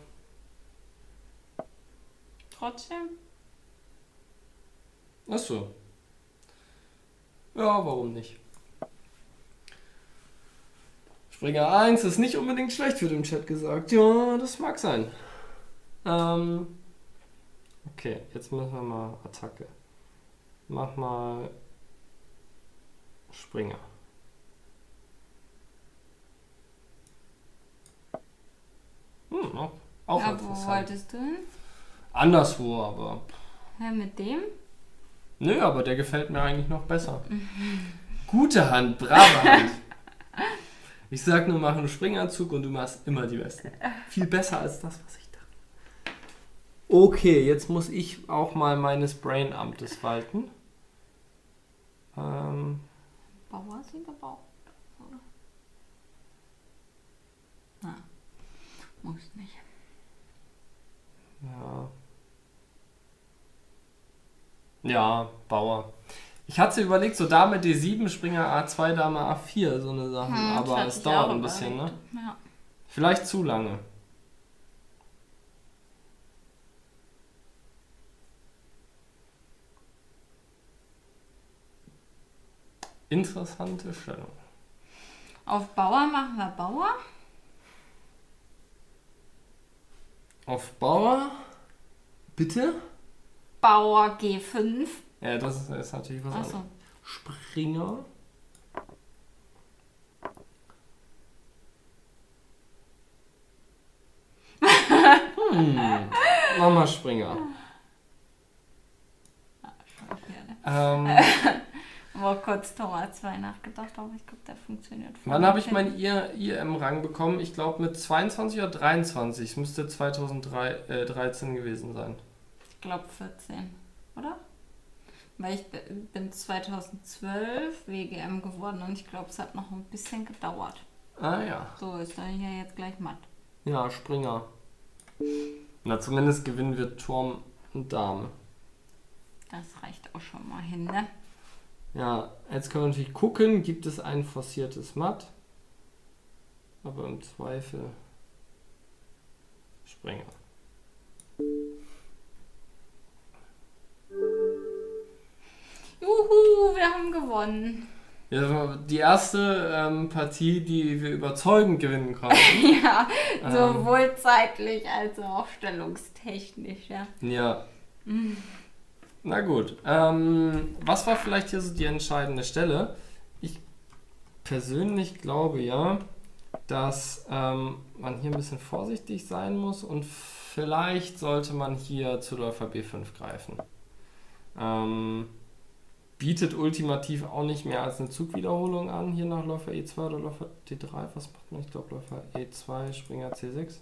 Trotzdem? Ach so. Ja, warum nicht? Springer 1 ist nicht unbedingt schlecht, wird im Chat gesagt. Ja, das mag sein. Okay, jetzt machen wir mal Attacke. Mach mal Springer. Auch aber interessant. Wo wolltest du hin? Anderswo, aber... Ja, mit dem? Nö, aber der gefällt mir eigentlich noch besser. Gute Hand, brave Hand. Ich sag nur, mach einen Springanzug und du machst immer die Besten. Viel besser als das, was ich dachte. Okay, jetzt muss ich auch mal meines Brain-Amtes walten. Bauer sind der Bauer. Na, muss nicht. Ja... Ja, Bauer. Ich hatte überlegt, so Dame D7, Springer A2, Dame A4, so eine Sache. Aber es dauert ein bisschen, ne? Ja. Vielleicht zu lange. Interessante Stellung. Auf Bauer machen wir Bauer. Auf Bauer, bitte. Bauer G5. Ja, das ist natürlich was anderes. Springer. nochmal Springer. War kurz Tor 2 nachgedacht, aber ich glaube, der funktioniert. Wann habe ich meinen IM-Rang bekommen? Ich glaube mit 22 oder 23. Es müsste 2013 gewesen sein. Ich glaube 14, oder? Weil ich bin 2012 WGM geworden und ich glaube, es hat noch ein bisschen gedauert. Ah ja. So, ist dann ja jetzt gleich matt. Ja, Springer. Na, zumindest gewinnen wir Turm und Dame. Das reicht auch schon mal hin, ne? Ja, jetzt können wir natürlich gucken, gibt es ein forciertes Matt? Aber im Zweifel Springer. Juhu, wir haben gewonnen. Ja, die erste Partie, die wir überzeugend gewinnen konnten. Ja, sowohl zeitlich als auch stellungstechnisch, ja. Ja. Na gut, was war vielleicht hier so die entscheidende Stelle? Ich persönlich glaube ja, dass man hier ein bisschen vorsichtig sein muss und vielleicht sollte man hier zu Läufer B5 greifen. Bietet ultimativ auch nicht mehr als eine Zugwiederholung an, hier nach Läufer E2 oder Läufer D3. Was macht man? Ich glaube Läufer E2, Springer C6.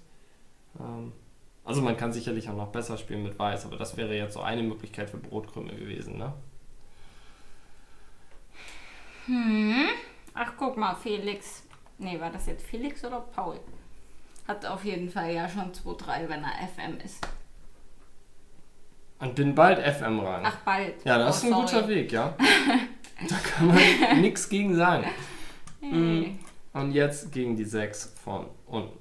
Also man kann sicherlich auch noch besser spielen mit Weiß, aber das wäre jetzt so eine Möglichkeit für Brotkrümel gewesen, ne? Ach, guck mal, Felix. Ne, war das jetzt Felix oder Paul? Hat auf jeden Fall ja schon 2-3, wenn er FM ist. Und bin bald FM rein. Ach, bald. Ja, das ist ein guter Weg, ja. Da kann man nichts gegen sagen. Hey. Und jetzt gegen die 6 von unten.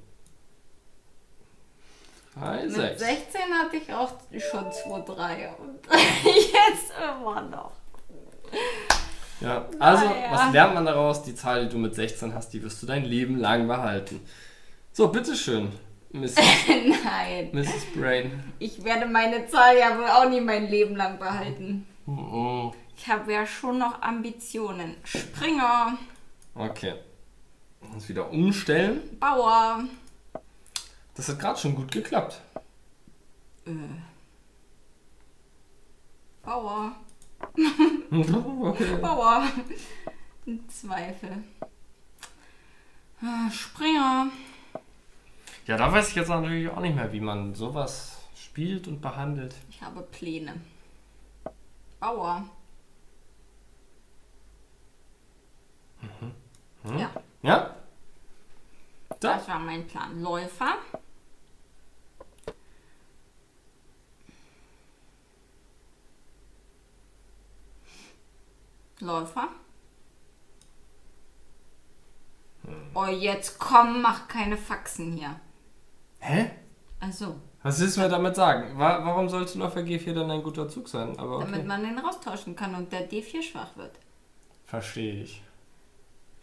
6. Mit 16 hatte ich auch schon 2-3 und jetzt immer noch. Ja, also, naja. Was lernt man daraus? Die Zahl, die du mit 16 hast, die wirst du dein Leben lang behalten. So, bitteschön, Mrs. Nein. Mrs. Brain. Ich werde meine Zahl ja wohl auch nie mein Leben lang behalten. Oh. Ich habe ja schon noch Ambitionen. Springer. Okay. Uns wieder umstellen. Bauer. Das hat gerade schon gut geklappt. Bauer. Okay. Bauer. Im Zweifel. Springer. Ja, da weiß ich jetzt natürlich auch nicht mehr, wie man sowas spielt und behandelt. Ich habe Pläne. Bauer. Ja. Ja? Da? Das war mein Plan. Läufer. Läufer. Oh, jetzt komm, mach keine Faxen hier. Hä? Also. Was willst du mir damit sagen? Warum sollte Läufer G4 dann ein guter Zug sein? Aber okay. Damit man den raustauschen kann und der D4 schwach wird. Verstehe ich.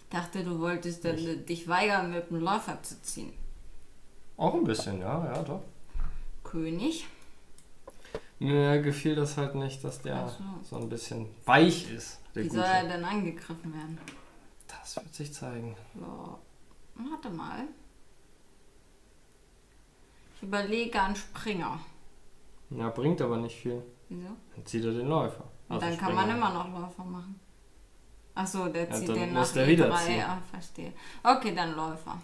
Ich dachte, du wolltest dann dich weigern, mit dem Läufer zu ziehen. Auch ein bisschen, ja, doch. König. Mir gefiel das halt nicht, dass der so ein bisschen weich ist. Wie soll er denn angegriffen werden? Das wird sich zeigen. So. Warte mal. Ich überlege an Springer. Ja, bringt aber nicht viel. Wieso? Dann zieht er den Läufer. Also dann Springer. Kann man immer noch Läufer machen. Achso, der zieht ja, den nach E3. Ja, verstehe. Okay, dann Läufer.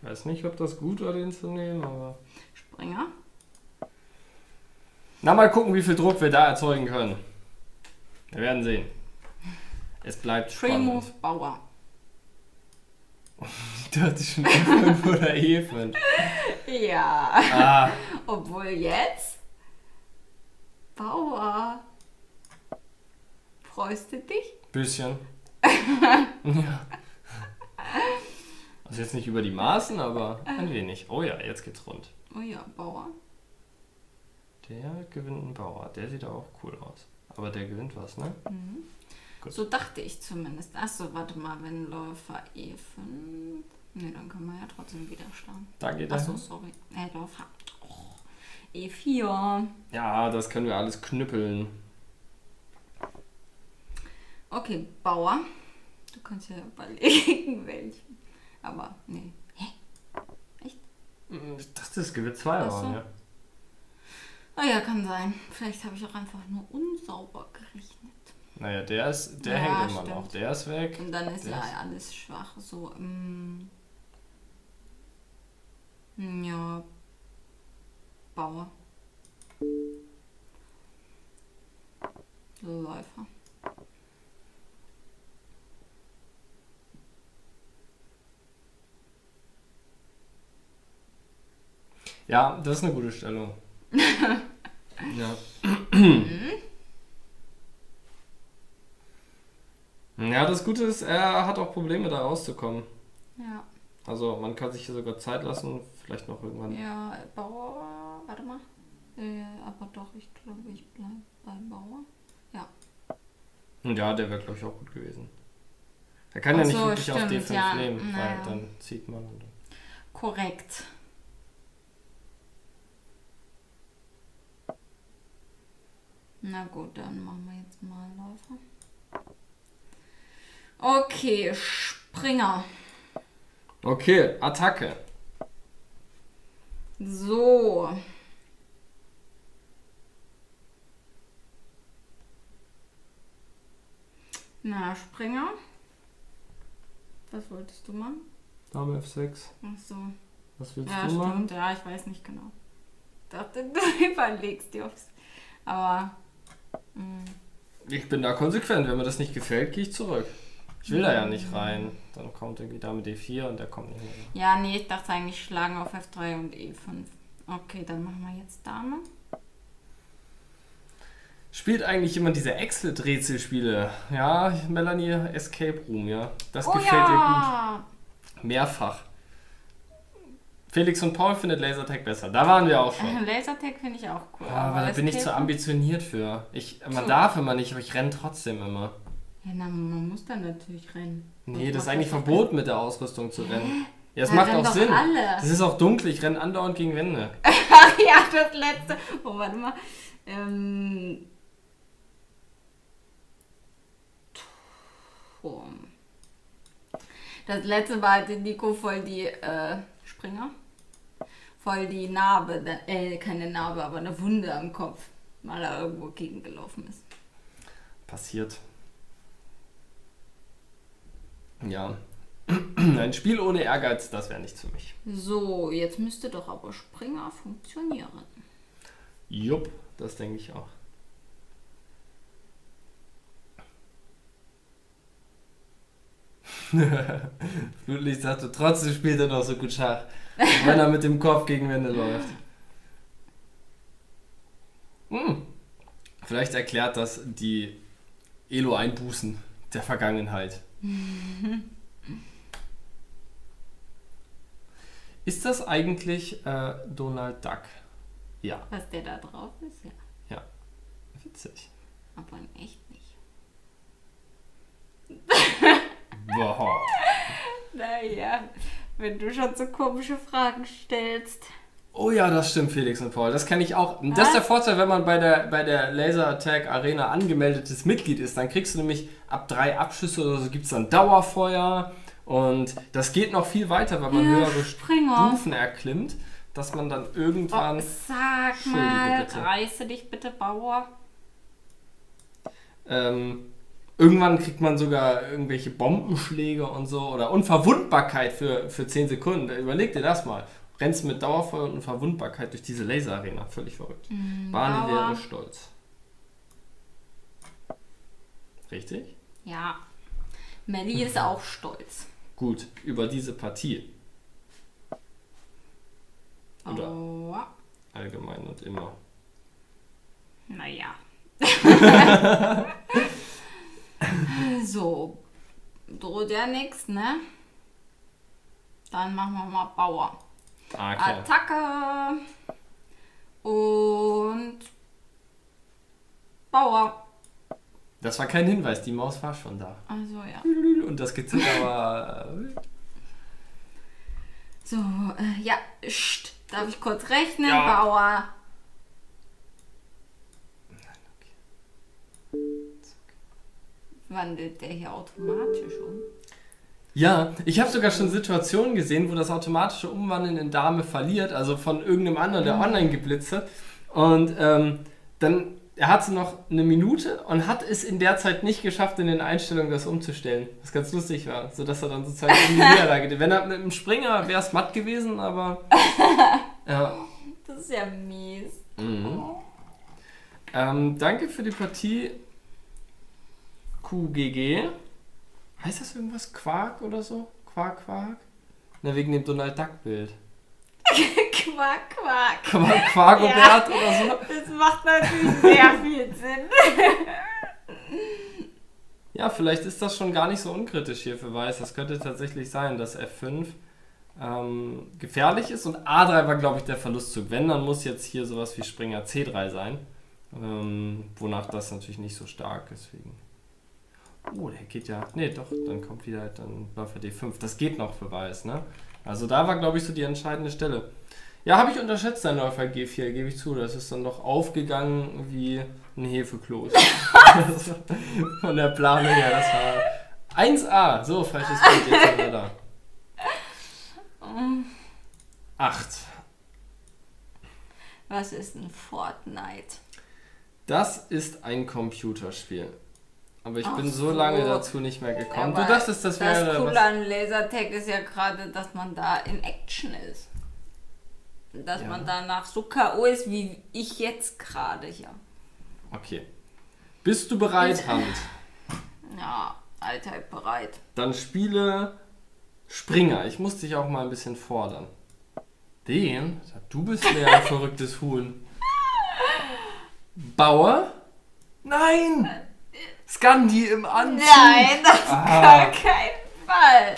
Ich weiß nicht, ob das gut war, den zu nehmen, aber... Springer. Na, mal gucken, wie viel Druck wir da erzeugen können. Wir werden sehen. Es bleibt spannend. Bauer. Da hatte ich schon E5 oder E5. Ja. Ah. Obwohl jetzt... Bauer. Freust du dich? Bisschen. Ja. Also jetzt nicht über die Maßen, aber ein wenig. Oh ja, jetzt geht's rund. Oh ja, Bauer. Der gewinnt einen Bauer. Der sieht auch cool aus. Aber der gewinnt was, ne? Mhm. Gut. So dachte ich zumindest. Achso, warte mal, wenn Läufer E5... Ne, dann kann man ja trotzdem wieder schlagen. Da geht er. Achso, sorry. Läufer E4. Ja, das können wir alles knüppeln. Okay, Bauer. Du kannst ja überlegen, welchen. Aber, nee. Hä? Echt? Ich dachte, es gewinnt 2 Bauern, ja. Naja, kann sein. Vielleicht habe ich auch einfach nur unsauber gerechnet. Naja, der hängt immer noch. Der ist weg. Und dann ist ja alles schwach. So, ja. Bauer. Läufer. Ja, das ist eine gute Stellung. Ja. Ja, das Gute ist, er hat auch Probleme, da rauszukommen. Ja. Also, man kann sich hier sogar Zeit lassen, vielleicht noch irgendwann. Ja, Bauer, warte mal. Aber doch, ich glaube, ich bleibe bei Bauer. Ja. Ja, der wäre, glaube ich, auch gut gewesen. Er kann ja nicht wirklich auf D5 nehmen, weil dann zieht man. Und korrekt. Na gut, dann machen wir jetzt mal einen Läufer. Okay, Springer. Okay, Attacke. So. Na, Springer. Was wolltest du machen? Dame F6. Ach so. Was willst du machen? Ja, stimmt. Ja, ich weiß nicht genau. Ich dachte, du überlegst dir aufs... Aber... Ich bin da konsequent. Wenn mir das nicht gefällt, gehe ich zurück. Ich will da ja nicht rein. Dann kommt irgendwie Dame D4 und der kommt nicht mehr. Ja, nee, ich dachte eigentlich schlagen auf F3 und E5. Okay, dann machen wir jetzt Dame. Spielt eigentlich jemand diese Exit-Rätselspiele? Ja, Melanie, Escape Room, ja. Das gefällt dir gut. Mehrfach. Felix und Paul findet Lasertag besser. Da waren wir auch schon. Lasertag finde ich auch cool. Ja, aber da bin ich zu ambitioniert für. Man darf immer nicht, aber ich renne trotzdem immer. Ja, na, man muss dann natürlich rennen. Nee, das ist eigentlich verboten, mit der Ausrüstung zu rennen. Ja, das macht auch Sinn. Alle. Das ist auch dunkel, ich renne andauernd gegen Wände. Ja, das letzte. Oh, warte mal. Turm. Das letzte war halt Nico voll die Springer. Voll die Narbe, keine Narbe, aber eine Wunde am Kopf, weil er irgendwo gegengelaufen ist. Passiert. Ja. Ein Spiel ohne Ehrgeiz, das wäre nichts für mich. So, jetzt müsste doch aber Springer funktionieren. Jupp, das denke ich auch. Flutlicht sagte, trotzdem spielt er noch so gut Schach. Wenn er mit dem Kopf gegen Wände läuft. Vielleicht erklärt das die Elo-Einbußen der Vergangenheit. Ist das eigentlich Donald Duck? Ja. Was der da drauf ist, ja. Ja, witzig. Aber in echt nicht. Wow. Naja, wenn du schon so komische Fragen stellst. Oh ja, das stimmt, Felix und Paul. Das kann ich auch. Was? Das ist der Vorteil, wenn man bei der Laser Attack Arena angemeldetes Mitglied ist. Dann kriegst du nämlich ab 3 Abschüsse oder so gibt es dann Dauerfeuer. Und das geht noch viel weiter, weil man höhere Stufen erklimmt, dass man dann irgendwann... Oh, sag mal, reiße dich bitte, Bauer. Irgendwann kriegt man sogar irgendwelche Bombenschläge und so oder Unverwundbarkeit für 10 Sekunden. Überleg dir das mal. Rennst mit Dauerfeuer und Unverwundbarkeit durch diese Laserarena. Völlig verrückt. Barney wäre stolz. Richtig? Ja. Melly ist auch stolz. Gut, über diese Partie. Oder allgemein und immer. Naja. So, droht ja nichts, ne? Dann machen wir mal Bauer. Okay. Attacke und Bauer. Das war kein Hinweis, die Maus war schon da. Also ja. Und das Gezitter war... So, ja, darf ich kurz rechnen, ja. Bauer? Wandelt der hier automatisch um? Ja, ich habe sogar schon Situationen gesehen, wo das automatische Umwandeln in Dame verliert, also von irgendeinem anderen, der online geblitzt hat. Und dann, er hatte noch eine Minute und hat es in der Zeit nicht geschafft, in den Einstellungen das umzustellen. Was ganz lustig war, sodass er dann sozusagen in die Niederlage geht. Wenn er mit dem Springer wäre es matt gewesen, aber... Ja. Das ist ja mies. Mhm. Danke für die Partie QGG. Heißt das irgendwas? Quark oder so? Quark, Quark? Na, wegen dem Donald Duck-Bild. Quark, Quark. Quark, Quark und Bert oder so. Das macht natürlich sehr viel Sinn. Ja, vielleicht ist das schon gar nicht so unkritisch hier für Weiß. Das könnte tatsächlich sein, dass F5 gefährlich ist. Und A3 war, glaube ich, der Verlustzug. Wenn, dann muss jetzt hier sowas wie Springer C3 sein. Wonach das natürlich nicht so stark ist. Oh, der geht ja... Nee, doch, dann kommt wieder dann Läufer D5. Das geht noch für Weiß, ne? Also da war, glaube ich, so die entscheidende Stelle. Ja, habe ich unterschätzt, dein Läufer G4, gebe ich zu. Das ist dann doch aufgegangen wie ein Hefekloß. Von der Planung her, das war 1A. So, falsches Bild, jetzt sind wir da. 8. Was ist ein Fortnite? Das ist ein Computerspiel. Aber ich bin so lange dazu nicht mehr gekommen. Aber du dachtest, das wäre... Das Coole an Lasertag ist ja gerade, dass man da in Action ist. Dass man danach so K.O. ist, wie ich jetzt gerade hier. Okay. Bist du bereit, Hand? Ja, allzeit bereit. Dann spiele Springer. Ich muss dich auch mal ein bisschen fordern. Den? Du bist ja ein verrücktes Huhn. Bauer? Nein! Skandi im Anzug. Nein, auf gar keinen Fall.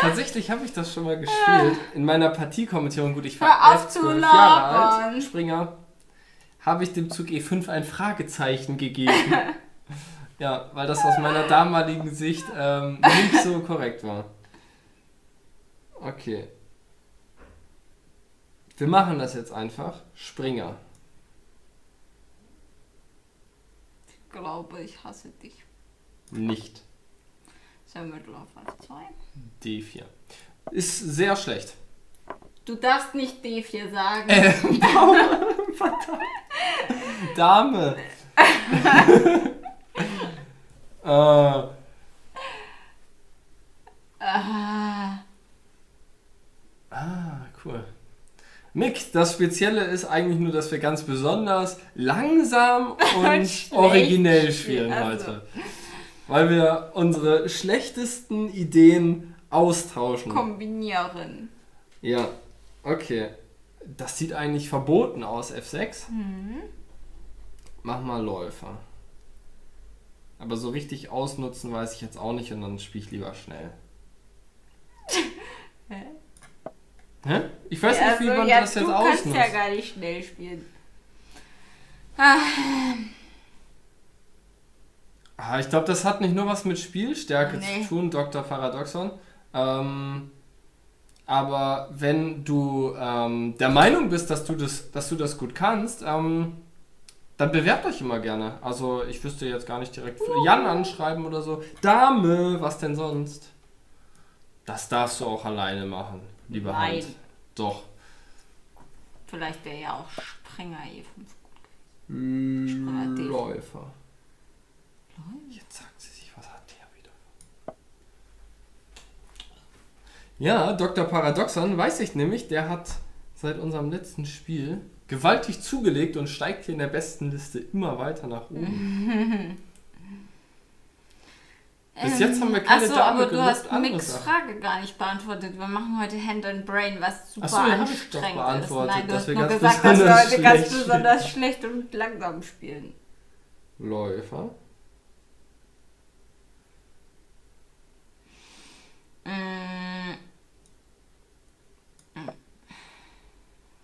Tatsächlich habe ich das schon mal gespielt. In meiner Partiekommentierung, gut, ich war 12 Jahre alt, Springer, habe ich dem Zug E5 ein Fragezeichen gegeben. Ja, weil das aus meiner damaligen Sicht nicht so korrekt war. Okay. Wir machen das jetzt einfach. Springer. Ich glaube, ich hasse dich. Nicht. Sollen wir Läufer 2? D4. Ist sehr schlecht. Du darfst nicht D4 sagen. Dame. Dame. Cool. Mick, das Spezielle ist eigentlich nur, dass wir ganz besonders langsam und originell spielen heute. Weil wir unsere schlechtesten Ideen austauschen. Kombinieren. Ja, okay. Das sieht eigentlich verboten aus, F6. Mhm. Mach mal Läufer. Aber so richtig ausnutzen weiß ich jetzt auch nicht und dann spiele ich lieber schnell. Hä? Hä? Ich weiß nicht, wie man das jetzt ausnutzt. Du kannst ja gar nicht schnell spielen. Ich glaube, das hat nicht nur was mit Spielstärke zu tun, Dr. Paradoxon. Aber wenn du der Meinung bist, dass du das gut kannst, dann bewerbt euch immer gerne. Also ich wüsste jetzt gar nicht direkt Jan anschreiben oder so. Dame, was denn sonst? Das darfst du auch alleine machen. Lieber Hand. Doch. Vielleicht wäre ja auch Springer E5 gut gewesen. Läufer. Jetzt sagt sie sich, was hat der wieder? Ja, Dr. Paradoxon, weiß ich nämlich, der hat seit unserem letzten Spiel gewaltig zugelegt und steigt hier in der besten Liste immer weiter nach oben. Bis jetzt haben wir keine Dame genutzt. Achso, aber du hast Micks Frage gar nicht beantwortet. Wir machen heute Hand and Brain, was super anstrengend ist. Achso, ja, habe ich doch beantwortet, nein, dass wir ganz gesagt, dass Leute ganz besonders schlecht und langsam spielen. Läufer?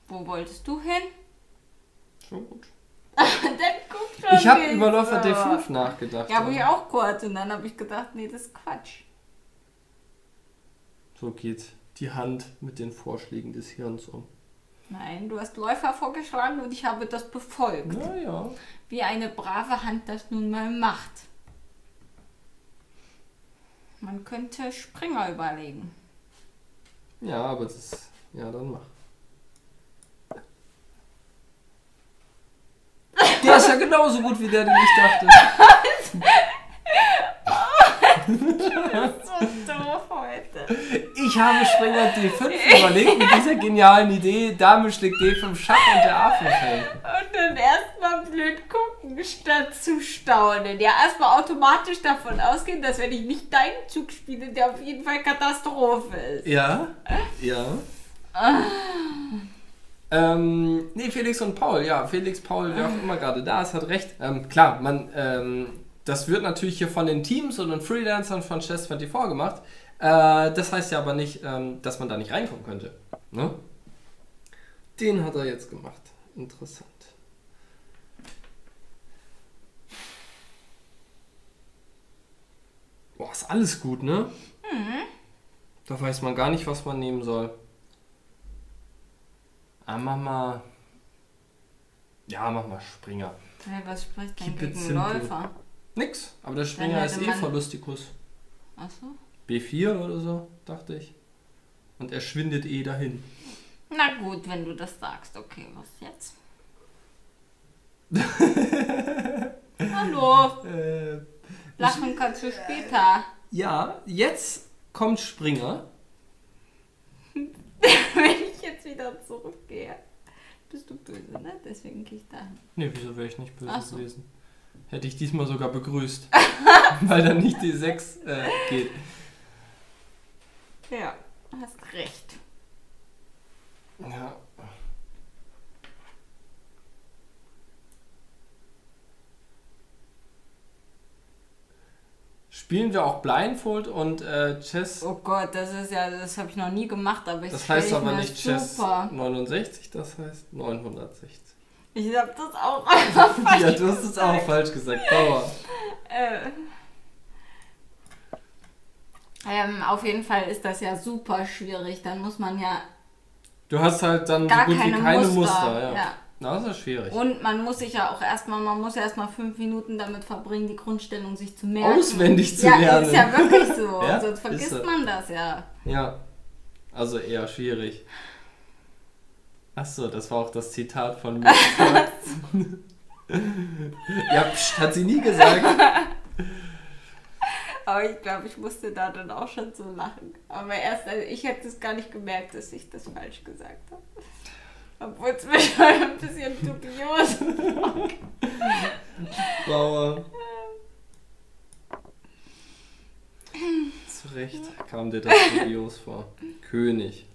Wo wolltest du hin? Schon gut. Ich habe über Läufer D5 nachgedacht. Ja, habe ich auch kurz und dann habe ich gedacht, nee, das ist Quatsch. So geht die Hand mit den Vorschlägen des Hirns um. Nein, du hast Läufer vorgeschlagen und ich habe das befolgt. Naja. Wie eine brave Hand das nun mal macht. Man könnte Springer überlegen. Ja, aber das ist... Ja, dann mach. ist ja genauso gut wie der, den ich dachte. Das ist so doof heute. Ich habe Springer D5 überlegt mit dieser genialen Idee, Dame schlägt D5 Schach und der A5 fällt. Und dann erstmal blöd gucken, statt zu staunen. Ja, erstmal automatisch davon ausgehen, dass wenn ich nicht deinen Zug spiele, der auf jeden Fall Katastrophe ist. Ja, ja. Nee, Felix und Paul, ja, Felix, Paul, wer auch immer gerade da ist, hat recht. Klar, man, das wird natürlich hier von den Teams und den Freelancern von Chess24 gemacht. Das heißt ja aber nicht, dass man da nicht reinkommen könnte. Ne? Den hat er jetzt gemacht. Interessant. Boah, ist alles gut, ne? Mhm. Da weiß man gar nicht, was man nehmen soll. Ah, mach mal. Ja, mach mal Springer. Hey, was spricht denn gegen Läufer? Nix, aber der Springer ist eh Verlustikus. Achso. B4 oder so, dachte ich. Und er schwindet eh dahin. Na gut, wenn du das sagst. Okay, was jetzt? Hallo. Lachen kannst du später. Ja, jetzt kommt Springer. Wenn ich jetzt wieder zurückgehe, bist du böse, ne? Deswegen gehe ich da hin. Ne, wieso wäre ich nicht böse gewesen? Hätte ich diesmal sogar begrüßt, weil dann nicht die 6 geht. Ja, hast recht. Ja. Spielen wir auch Blindfold und Chess? Oh Gott, das ist ja, das habe ich noch nie gemacht, aber ich das heißt aber nicht Chess 69, das heißt 960. Ich habe das auch einfach falsch gesagt. Ja, du hast es auch falsch gesagt. Power. Auf jeden Fall ist das ja super schwierig. Dann muss man ja. Du hast halt dann gar so gut keine wie keine Muster. Ja. Na, das ist schwierig. Und man muss sich ja auch erstmal, man muss ja erstmal 5 Minuten damit verbringen, die Grundstellung sich zu merken. Auswendig zu lernen. Ja, ist ja wirklich so. Ja? Sonst vergisst man das ja. Ja. Also eher schwierig. Achso, das war auch das Zitat von mir. Ja, pst, hat sie nie gesagt. Aber ich glaube, ich musste da dann auch schon so lachen. Aber erst, also ich hätte es gar nicht gemerkt, dass ich das falsch gesagt habe. Obwohl es mir schon ein bisschen dubios war. Bauer. Zu Recht kam dir das dubios vor. König.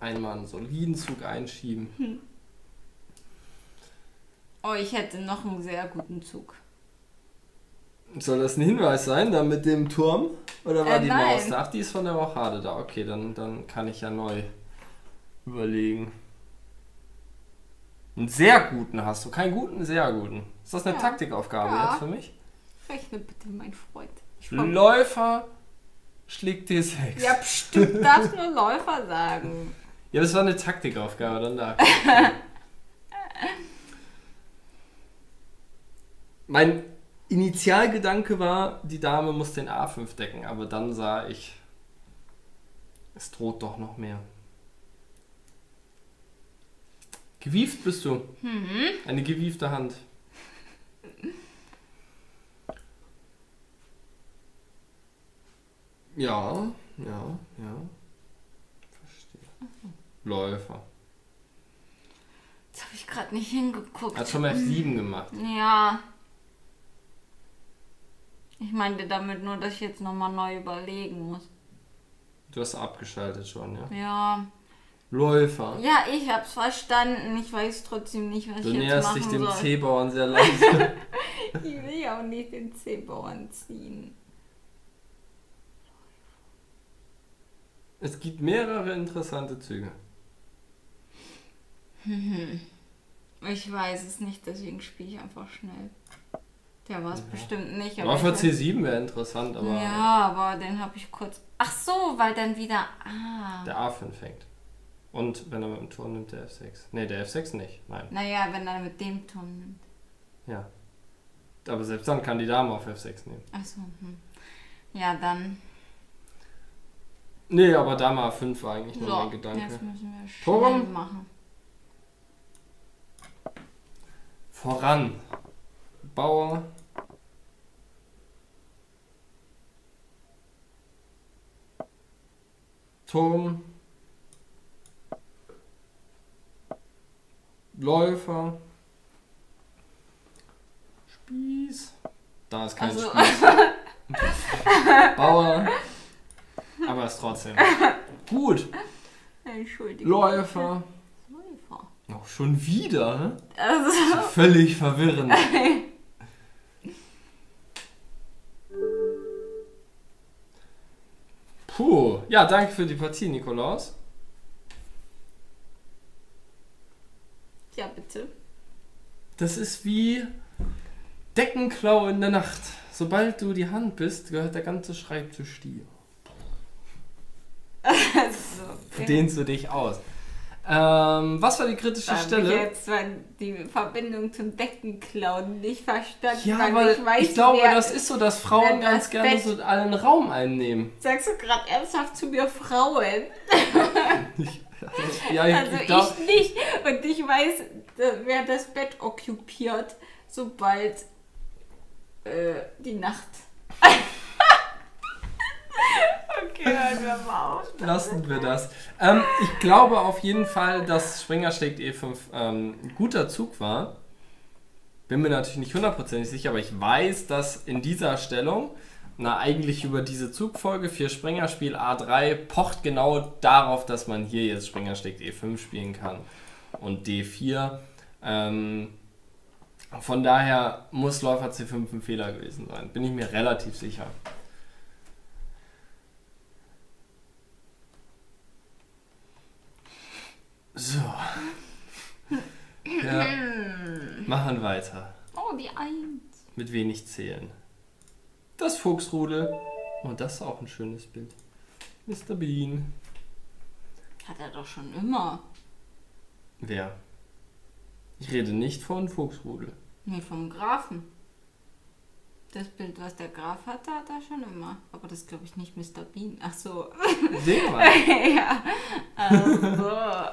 Einmal einen soliden Zug einschieben. Hm. Oh, ich hätte noch einen sehr guten Zug. Soll das ein Hinweis sein, da mit dem Turm? Oder war die nein. Maus da? Ach, die ist von der Rochade da. Okay, dann kann ich ja neu überlegen. Einen sehr guten hast du. Keinen guten, einen sehr guten. Ist das eine Taktikaufgabe jetzt für mich? Rechne bitte, mein Freund. Läufer schlägt D6. Ja, bestimmt. Du darfst nur Läufer sagen. Ja, das war eine Taktikaufgabe, dann da. Mein Initialgedanke war, die Dame muss den A5 decken, aber dann sah ich, es droht doch noch mehr. Gewieft bist du. Mhm. Eine gewiefte Hand. Ja. Verstehe. Mhm. Läufer. Jetzt habe ich gerade nicht hingeguckt. Hat schon mal F7 gemacht. Ja. Ich meinte damit nur, dass ich jetzt nochmal neu überlegen muss. Du hast abgeschaltet schon, ja? Ja. Läufer. Ja, ich hab's verstanden. Ich weiß trotzdem nicht, was ich jetzt machen soll. Du näherst dich dem C-Bauern sehr langsam. Ich will ja auch nicht den C-Bauern ziehen. Es gibt mehrere interessante Züge. Ich weiß es nicht, deswegen spiele ich einfach schnell. Der war es bestimmt nicht. Läufer C7 wäre interessant, aber... Ja, aber den habe ich kurz... Ach so, weil dann wieder... Ah. Der A5 fängt. Und wenn er mit dem Turm nimmt, der F6. Ne, der F6 nicht, nein. Naja, wenn er mit dem Turm nimmt. Ja. Aber selbst dann kann die Dame auf F6 nehmen. Ach so. Ja, dann... Nee, aber Dame A5 war eigentlich nur mein Gedanke. Jetzt müssen wir schnell machen. voran. Bauer. Turm. Läufer. Spieß. Da ist kein also. Spieß. Bauer. Aber ist trotzdem. Gut. Entschuldigung. Läufer. Läufer. Auch schon wieder, ne? Also. Das ist ja völlig verwirrend. Puh. Ja, danke für die Partie, Nikolaus. Ja, bitte. Das ist wie Deckenklau in der Nacht. Sobald du die Hand bist, gehört der ganze Schreibtisch dir. Okay. Dehnst du dich aus. Was war die kritische Stelle? Ich habe jetzt die Verbindung zum Deckenklauen nicht verstanden. Ja, aber ich glaube, das ist so, dass Frauen ganz gerne so allen Raum einnehmen. Sagst du gerade ernsthaft zu mir Frauen? Ich nicht. Und ich weiß, wer das Bett okkupiert, sobald die Nacht... Okay, hören wir mal auf. Lassen wir das. Ich glaube auf jeden Fall, dass Springer schlägt E5 ein guter Zug war. Bin mir natürlich nicht hundertprozentig sicher, aber ich weiß, dass in dieser Stellung, eigentlich über diese Zugfolge, 4 Springer Spiel A3 pocht genau darauf, dass man hier jetzt Springer schlägt E5 spielen kann und D4. Von daher muss Läufer C5 ein Fehler gewesen sein. Bin ich mir relativ sicher. So. Ja. Machen weiter. Oh, die Eins. Mit wenig Zählen. Das Fuchsrudel. Und das ist auch ein schönes Bild. Mr. Bean. Hat er doch schon immer. Wer? Ich rede nicht von Fuchsrudel. Nee, vom Grafen. Das Bild, was der Graf hatte, hat er schon immer. Aber das glaube ich nicht Mr. Bean. Ach so. Sehen wir. Ja. Also.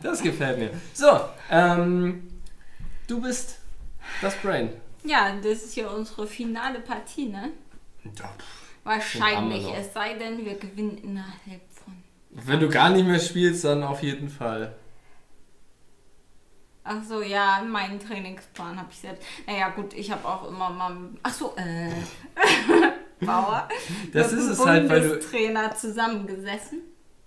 Das gefällt mir. So, du bist das Brain. Ja, das ist ja unsere finale Partie, ne? Ja. Wahrscheinlich, es sei denn, wir gewinnen innerhalb von... Wenn du gar nicht mehr spielst, dann auf jeden Fall. Ach so, ja, meinen Trainingsplan habe ich selbst. Naja, gut, ich habe auch immer mal... Ach so, Bauer. Das ist es halt, weil du... Trainer zusammengesessen.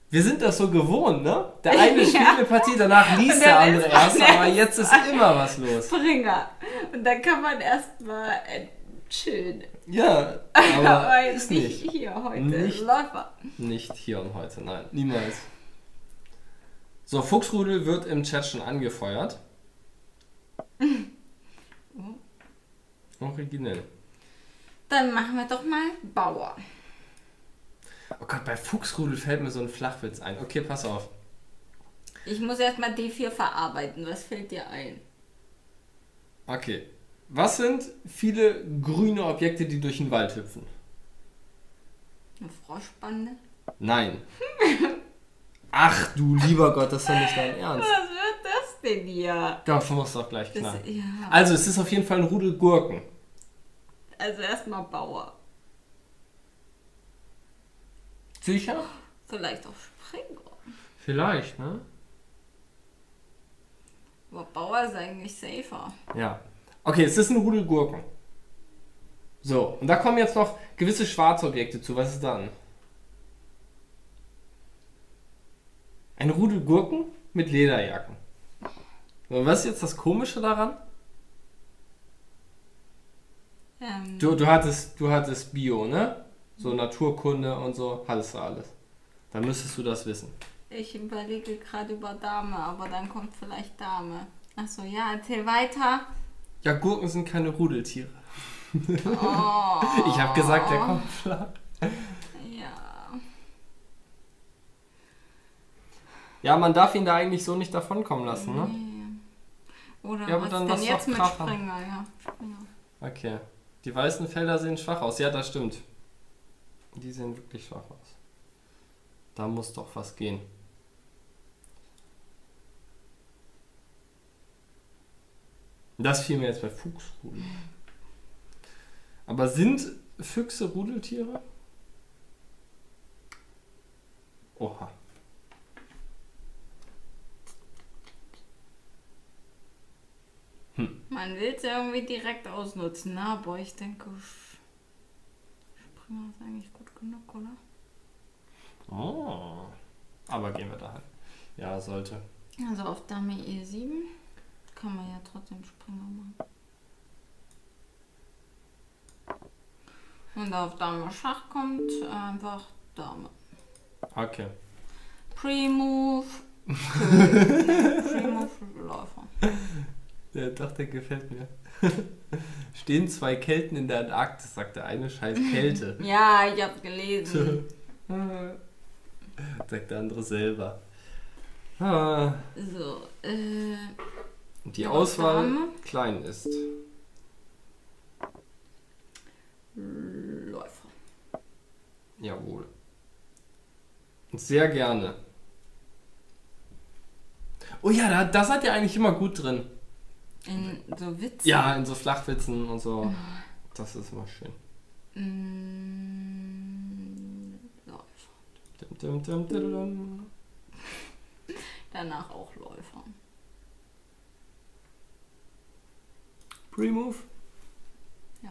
Wir sind das so gewohnt, ne? Der eine spielt eine Partie, danach liest der andere erst, aber jetzt ist immer was los. Springer. Und dann kann man erstmal chillen. Ja, aber ist nicht hier heute. Nicht, Läufer. Nicht hier und heute, nein. Niemals. So, Fuchsrudel wird im Chat schon angefeuert. Originell. Dann machen wir doch mal Bauer. Oh Gott, bei Fuchsrudel fällt mir so ein Flachwitz ein. Okay, pass auf. Ich muss erstmal D4 verarbeiten. Was fällt dir ein? Okay. Was sind viele grüne Objekte, die durch den Wald hüpfen? Eine Froschbande? Nein. Ach du lieber Gott, das ist doch nicht dein Ernst. Was wird das denn hier? Das muss doch gleich knallen. Das, ja. Also, es ist auf jeden Fall ein Rudel Gurken. Also erstmal Bauer. Sicher? Vielleicht auch Springer. Vielleicht, ne? Aber Bauer ist eigentlich safer. Ja. Okay, es ist ein Rudel Gurken. So, und da kommen jetzt noch gewisse schwarze Objekte zu. Was ist dann? Ein Rudel Gurken mit Lederjacken. So, was ist jetzt das Komische daran? Du hattest Bio, ne? So Naturkunde und so, hattest du alles. Dann müsstest du das wissen. Ich überlege gerade über Dame, aber dann kommt vielleicht Dame. Achso, ja, erzähl weiter. Ja, Gurken sind keine Rudeltiere. Oh. Ich habe gesagt, der kommt flach. Ja, man darf ihn da eigentlich so nicht davonkommen lassen, ne? Nee. Oder ja, aber was dann denn jetzt mit Springer? Ja, Springer. Okay. Die weißen Felder sehen schwach aus. Ja, das stimmt. Die sehen wirklich schwach aus. Da muss doch was gehen. Das fiel mir jetzt bei Fuchsrudel. Aber sind Füchse Rudeltiere? Oha. Hm. Man will es ja irgendwie direkt ausnutzen, ne? Aber ich denke, Springer ist eigentlich gut genug, oder? Oh, aber gehen wir da halt. Ja, sollte. Also auf Dame E7 kann man ja trotzdem Springer machen. Und auf Dame Schach kommt einfach Dame. Okay. Pre-Move. Pre-Move Läufer. Der dachte, gefällt mir. Stehen zwei Kelten in der Antarktis, sagt der eine, scheiß Kälte. Ja, ich hab's gelesen. Sagt der andere selber. Ah. So, die Auswahl klein ist. Läufer. Jawohl. Sehr gerne. Oh ja, da seid ihr eigentlich immer gut drin. In so Witzen? Ja, in so Flachwitzen und so. Mhm. Das ist immer schön. Läufer. Dum, dum, dum, dum, dum. Danach auch Läufer. Pre-Move? Ja.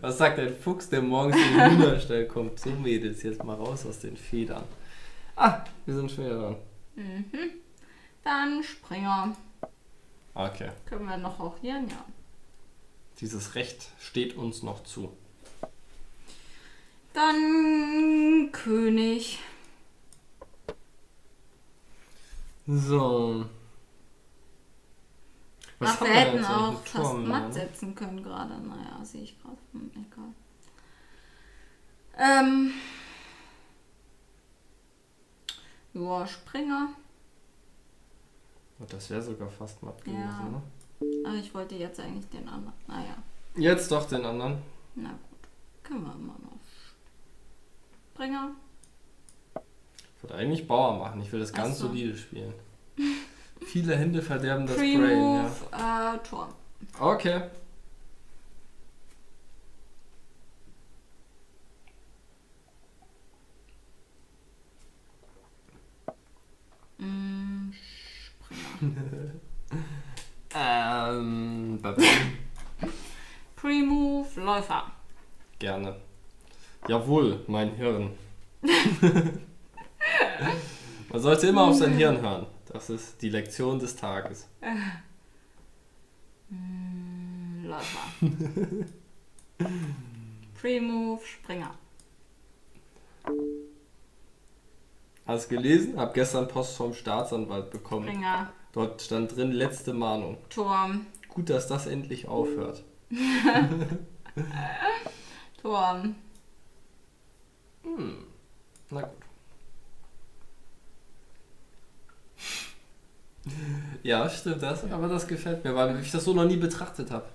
Was sagt ein Fuchs, der morgens in den Hühnerstall kommt? So, Mädels, jetzt mal raus aus den Federn. Ah, wir sind schon wieder dran. Mhm. Dann Springer. Okay. Können wir noch auch hier? Ja. Dieses Recht steht uns noch zu. Dann König. So. Was ach, wir hätten auch fast matt setzen können gerade. Naja, sehe ich gerade. Egal. Joa, Springer. Das wäre sogar fast matt gewesen, ja, ne? Aber ich wollte jetzt eigentlich den anderen. Naja. Jetzt doch den anderen. Na gut. Können wir immer noch. Springer. Ich wollte eigentlich Bauer machen. Ich will das ganz solide spielen. Viele Hände verderben das Brain, ja. Tor. Okay. Pre-Move, Läufer. Gerne. Jawohl, mein Hirn. Man sollte immer auf sein Hirn hören. Das ist die Lektion des Tages. Läufer. Pre-Move, Springer. Hast du gelesen? Hab gestern Post vom Staatsanwalt bekommen. Springer. Dort stand drin, letzte Mahnung. Turm. Gut, dass das endlich aufhört. Turm. Hm. Na gut. Ja, stimmt das. Aber das gefällt mir, weil ich das so noch nie betrachtet habe.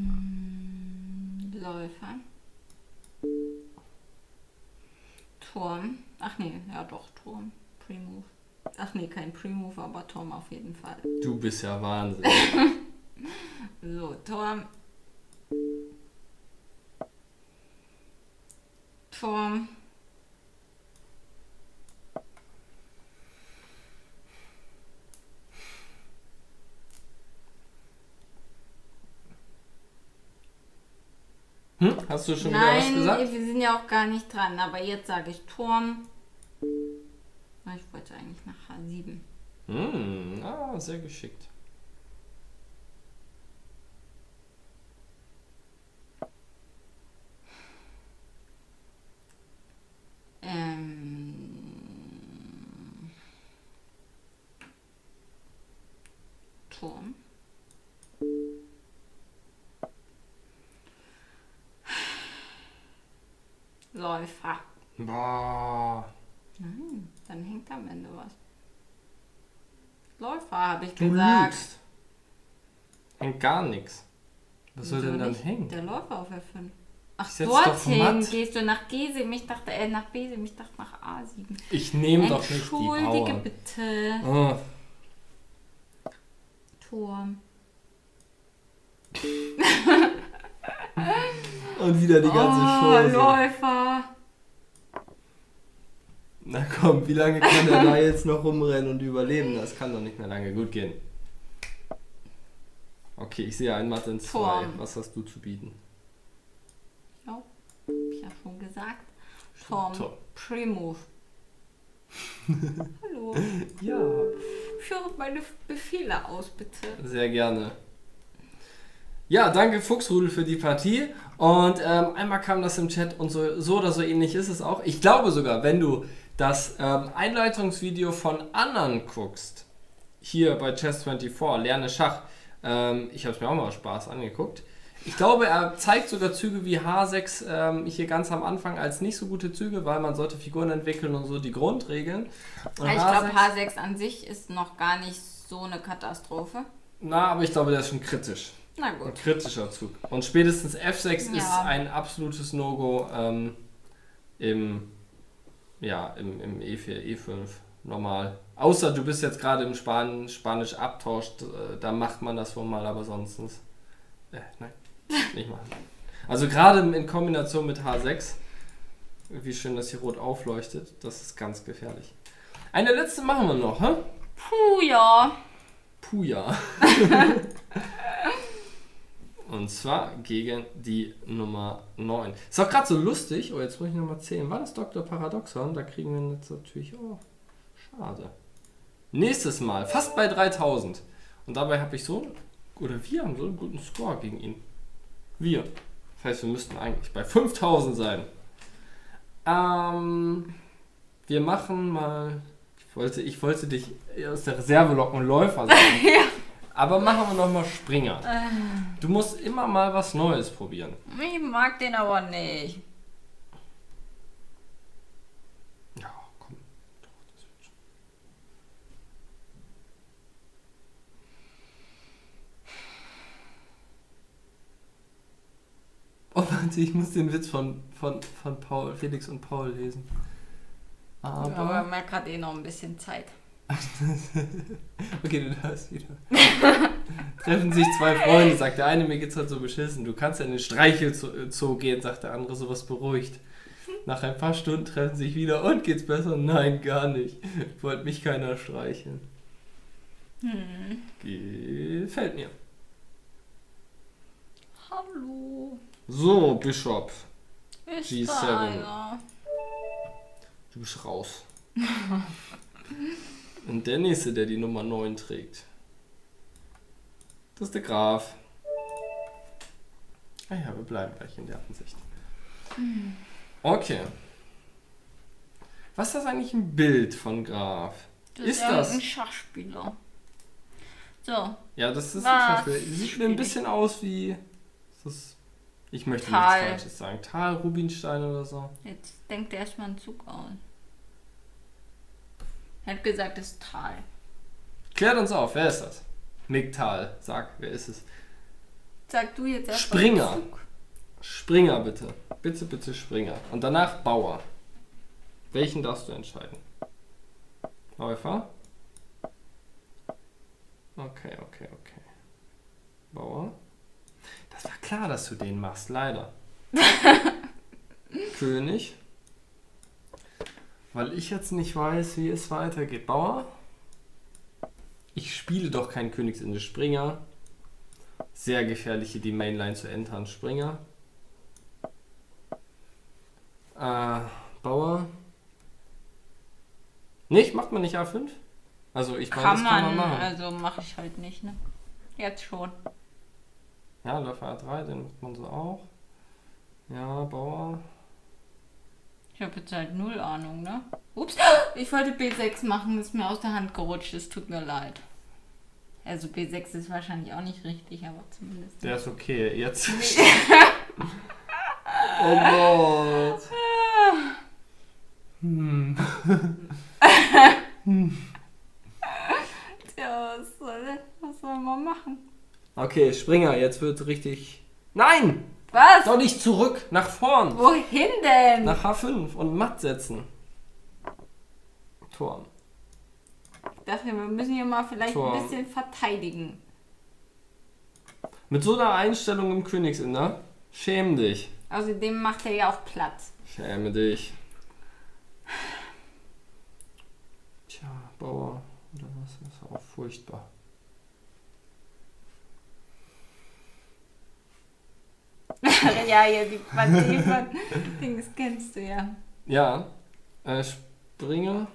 Läufer. Turm. Ach nee, ja doch, Turm. Pre-Move. Ach nee, kein Pre-Move, aber Turm auf jeden Fall. Du bist ja Wahnsinn. So, Turm. Turm. Hm? Hast du schon wieder was gesagt? Nein, wir sind ja auch gar nicht dran, aber jetzt sage ich Turm. Ich wollte eigentlich nach H7. Hm, ah, sehr geschickt. Turm. Läufer. Boah. Nein, dann hängt am Ende was. Läufer, habe ich gesagt. Lügst. Hängt gar nichts. Was soll denn dann hängen? Der Läufer auf F5. Ach, dorthin gehst du nach G7, ich dachte nach B7, ich dachte nach A7. Ich nehme doch nicht die Bauern. Entschuldige bitte. Oh. Turm. Und wieder die ganze Schose. Läufer. Na komm, wie lange kann der da jetzt noch rumrennen und überleben? Das kann doch nicht mehr lange gut gehen. Okay, ich sehe einen Matt in zwei. Turm. Was hast du zu bieten? Ja, ich habe schon gesagt. Tom. Primo. Hallo. Ja. Führe meine Befehle aus, bitte. Sehr gerne. Ja, danke Fuchsrudel für die Partie. Und einmal kam das im Chat und so oder so ähnlich ist es auch. Ich glaube sogar, wenn du das Einleitungsvideo von anderen guckst, hier bei Chess24, lerne Schach, ich habe es mir auch mal Spaß angeguckt. Ich glaube, er zeigt sogar Züge wie H6 hier ganz am Anfang als nicht so gute Züge, weil man sollte Figuren entwickeln und so die Grundregeln. Und ich glaube, H6 an sich ist noch gar nicht so eine Katastrophe. Na, aber ich glaube, der ist schon kritisch. Na gut. Ein kritischer Zug. Und spätestens F6 ist ein absolutes No-Go im E4, E5 normal. Außer du bist jetzt gerade im Spanisch abtauscht, da macht man das wohl mal, aber sonst nein, nicht machen. Also gerade in Kombination mit H6, wie schön das hier rot aufleuchtet, das ist ganz gefährlich. Eine letzte machen wir noch, hä? Puja. Puja. Und zwar gegen die Nummer 9. Ist auch gerade so lustig. Oh, jetzt muss ich nochmal zählen. War das Dr. Paradoxon? Da kriegen wir jetzt natürlich auch. Schade. Nächstes Mal. Fast bei 3000. Und dabei habe ich wir haben so einen guten Score gegen ihn. Das heißt, wir müssten eigentlich bei 5000 sein. Wir machen mal. Ich wollte dich aus der Reserve locken und Läufer sein. Ja. Aber machen wir nochmal Springer. Du musst immer mal was Neues probieren. Ich mag den aber nicht. Ja, komm. Oh, warte, ich muss den Witz von Paul, Felix und Paul lesen. Aber man hat eh noch ein bisschen Zeit. Okay, du darfst wieder. Treffen sich zwei Freunde, sagt der eine, mir geht's halt so beschissen. Du kannst ja in den Streichelzoo gehen, sagt der andere, sowas beruhigt. Nach ein paar Stunden treffen sich wieder und geht's besser? Nein, gar nicht. Wollte mich keiner streicheln. Gefällt mir. Hallo. So, Bischof. Ist G7. Da einer? Du bist raus. Und der nächste, der die Nummer 9 trägt, das ist der Graf. Naja, wir bleiben gleich in der Ansicht. Okay. Was ist das eigentlich ein Bild von Graf? Das ist das ein Schachspieler. So. Ja, das ist ein Schachspieler. Sieht mir ein bisschen aus wie... Ich möchte nichts Falsches sagen. Tal, Rubinstein oder so. Jetzt denkt er erstmal einen Zug aus. Er hat gesagt, es ist Tal. Klärt uns auf, wer ist das? Mick Tal, sag, wer ist es? Sag du jetzt erst mal. Springer. Springer bitte. Bitte, bitte Springer. Und danach Bauer. Welchen darfst du entscheiden? Läufer? Okay. Bauer? Das war klar, dass du den machst, leider. König? Weil ich jetzt nicht weiß, wie es weitergeht. Bauer? Ich spiele doch keinen Königsinne. Springer. Sehr gefährlich, hier die Mainline zu entern. Springer. Bauer. Nicht? Macht man nicht A5? Also ich meine, das kann man machen. Also mache ich halt nicht, ne? Jetzt schon. Ja, Läufer A3, den macht man so auch. Ja, Bauer. Ich habe jetzt halt null Ahnung, ne? Ups, ich wollte B6 machen, ist mir aus der Hand gerutscht, es tut mir leid. Also B6 ist wahrscheinlich auch nicht richtig, aber zumindest... Der ist okay, jetzt... Oh Gott. Tja, was soll man machen? Okay, Springer, jetzt wird richtig... Nein! Was? Doch nicht zurück, nach vorn. Wohin denn? Nach H5 und matt setzen. Turm. Ich dachte, wir müssen hier mal vielleicht ein bisschen verteidigen. Mit so einer Einstellung im Königsinder, schäm dich. Außerdem macht er ja auch Platz. Schäme dich. Tja, Bauer oder was, ist auch furchtbar. Ja, ja, die Partie von Dings kennst du ja. Ja, Springer.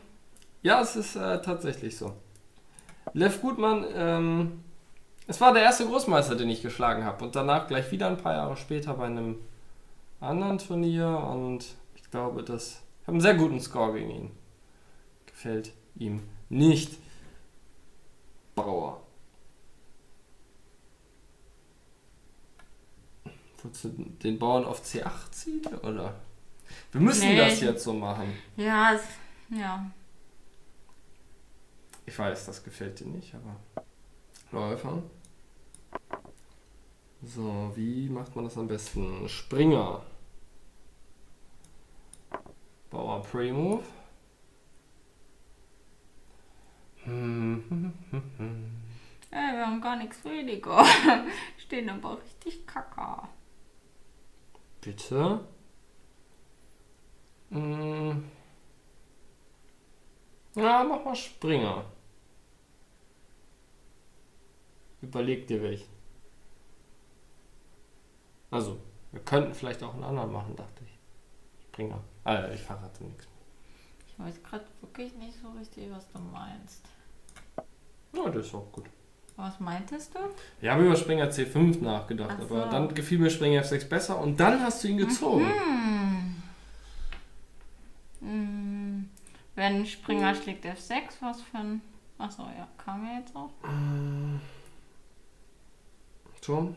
Ja, es ist tatsächlich so. Lev Gutmann, es war der erste Großmeister, den ich geschlagen habe. Und danach gleich wieder ein paar Jahre später bei einem anderen Turnier. Und ich glaube, ich habe einen sehr guten Score gegen ihn. Gefällt ihm nicht. Bauer. Wolltest du den Bauern auf C8 ziehen, oder? Wir müssen das jetzt so machen. Ja, ja. Ich weiß, das gefällt dir nicht, aber... Läufer. So, wie macht man das am besten? Springer. Bauer Pre-Move. Ey, wir haben gar nichts weniger. Stehen aber richtig kacke. Bitte? Ja, mach mal Springer. Überleg dir welchen. Also, wir könnten vielleicht auch einen anderen machen, dachte ich. Springer. Ich verrate nichts. Ich weiß gerade wirklich nicht so richtig, was du meinst. Ja, das ist auch gut. Was meintest du? Ich habe über Springer C5 nachgedacht, so. Aber dann gefiel mir Springer F6 besser und dann hast du ihn gezogen. Wenn Springer schlägt F6, was für ein... Achso, ja, kam ja jetzt auch. Turm.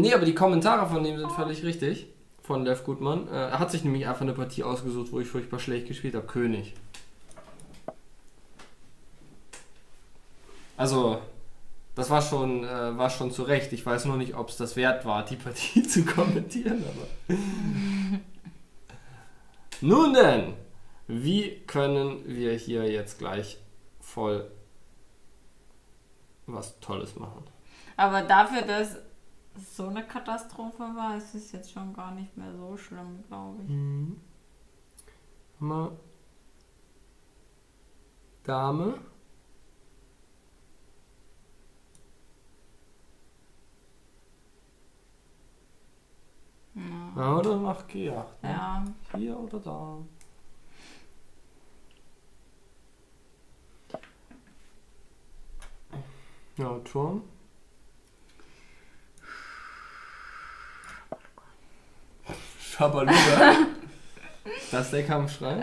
Nee, aber die Kommentare von dem sind völlig richtig. Von Lev Gutmann. Er hat sich nämlich einfach eine Partie ausgesucht, wo ich furchtbar schlecht gespielt habe. König. Also, das war schon zu Recht. Ich weiß nur nicht, ob es das wert war, die Partie zu kommentieren. Aber nun denn, wie können wir hier jetzt gleich voll was Tolles machen? Aber dafür, dass es so eine Katastrophe war, ist es jetzt schon gar nicht mehr so schlimm, glaube ich. Mhm. Mal Dame. Ja, oder nach G8, ne? Ja. Hier oder da. Ja, Turm. Schabaluga. Das ist der Kampfschrei.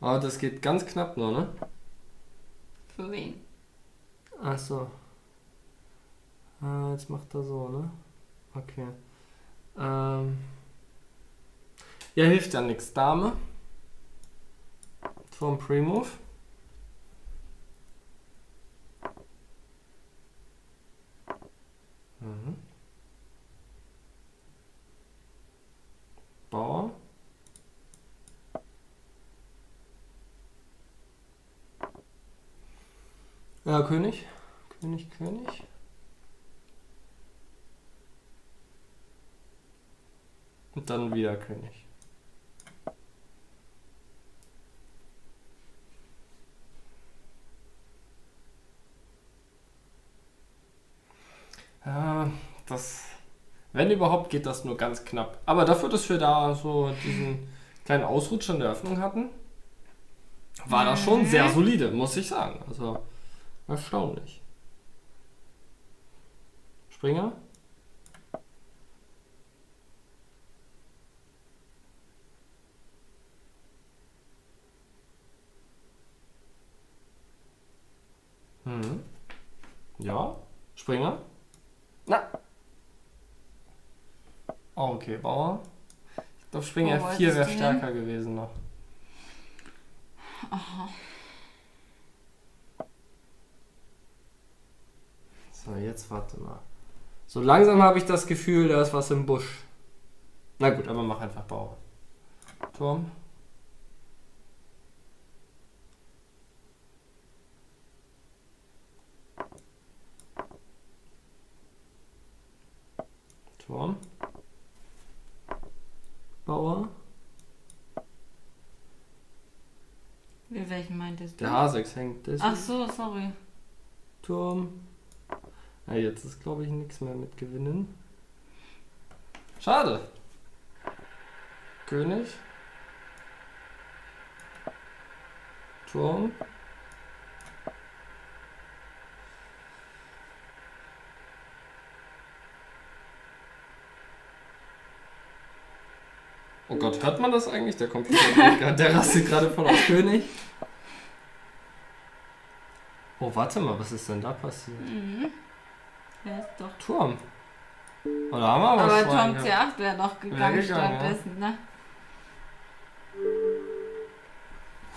Aber das geht ganz knapp nur, ne? Für wen? Ach so. Jetzt macht er so, ne? Okay. Ja, hilft ja nichts. Dame. Turm Pre-Move. Mhm. Bauer. Ja, König. König, König. Und dann wieder König. Ja, das, wenn überhaupt, geht das nur ganz knapp. Aber dafür, dass wir da so diesen kleinen Ausrutscher in der Öffnung hatten, war das schon sehr solide, muss ich sagen. Also, erstaunlich. Springer? Ja, Springer. Na. Okay, Bauer. Ich glaube, Springer F4 wäre stärker gewesen noch. Aha. So, jetzt warte mal. So langsam habe ich das Gefühl, da ist was im Busch. Na gut, aber mach einfach Bauer. Turm. Turm. Bauer. Wie, welchen meintest du? Der A6 hängt. Das ach so, sorry. Turm. Ja, jetzt ist, glaube ich, nichts mehr mit Gewinnen. Schade. König. Turm. Oh Gott, hört man das eigentlich? Der Computer, der rastet gerade voll auf König. Oh, warte mal, was ist denn da passiert? Mhm. Ja, ist doch Turm. Oder haben wir aber Turm C8 wäre noch gegangen stattdessen, ja, ne?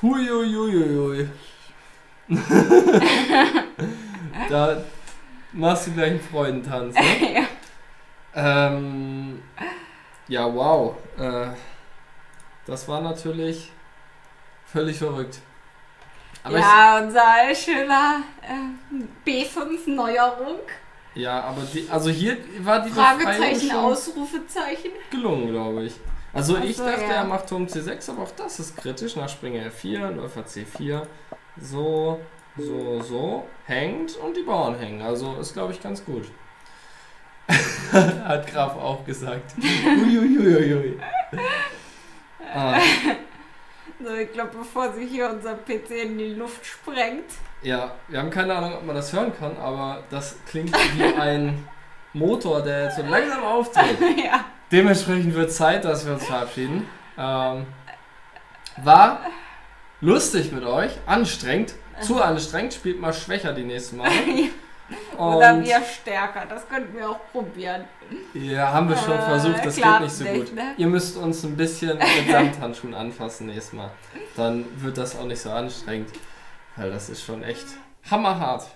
Huiuiuiui. Da machst du gleich einen Freudentanz, ne? Ja. Ja, wow. Das war natürlich völlig verrückt. Aber ja, unser schöner B5-Neuerung. Ja, aber die, also hier war die Fragezeichen, Ausrufezeichen. Gelungen, glaube ich. Also ich dachte, ja, er macht Turm C6, aber auch das ist kritisch. Nach Springer F4, Läufer C4. So. Hängt und die Bauern hängen. Also ist, glaube ich, ganz gut. Hat Graf auch gesagt. Uiuiuiui. Ah. So, ich glaube, bevor sich hier unser PC in die Luft sprengt. Ja, wir haben keine Ahnung, ob man das hören kann, aber das klingt wie ein Motor, der jetzt so langsam auftritt. Ja. Dementsprechend wird Zeit, dass wir uns verabschieden. War lustig mit euch, anstrengend, zu anstrengend, spielt mal schwächer die nächsten Mal. Oder wir stärker, das könnten wir auch probieren. Ja, haben wir schon versucht, das geht nicht so gut. Ne? Ihr müsst uns ein bisschen mit Samthandschuhen anfassen nächstes Mal. Dann wird das auch nicht so anstrengend, weil das ist schon echt hammerhart.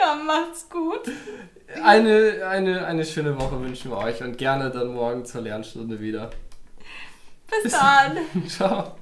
Ja, macht's gut. Eine schöne Woche wünschen wir euch und gerne dann morgen zur Lernstunde wieder. Bis dann. Ciao.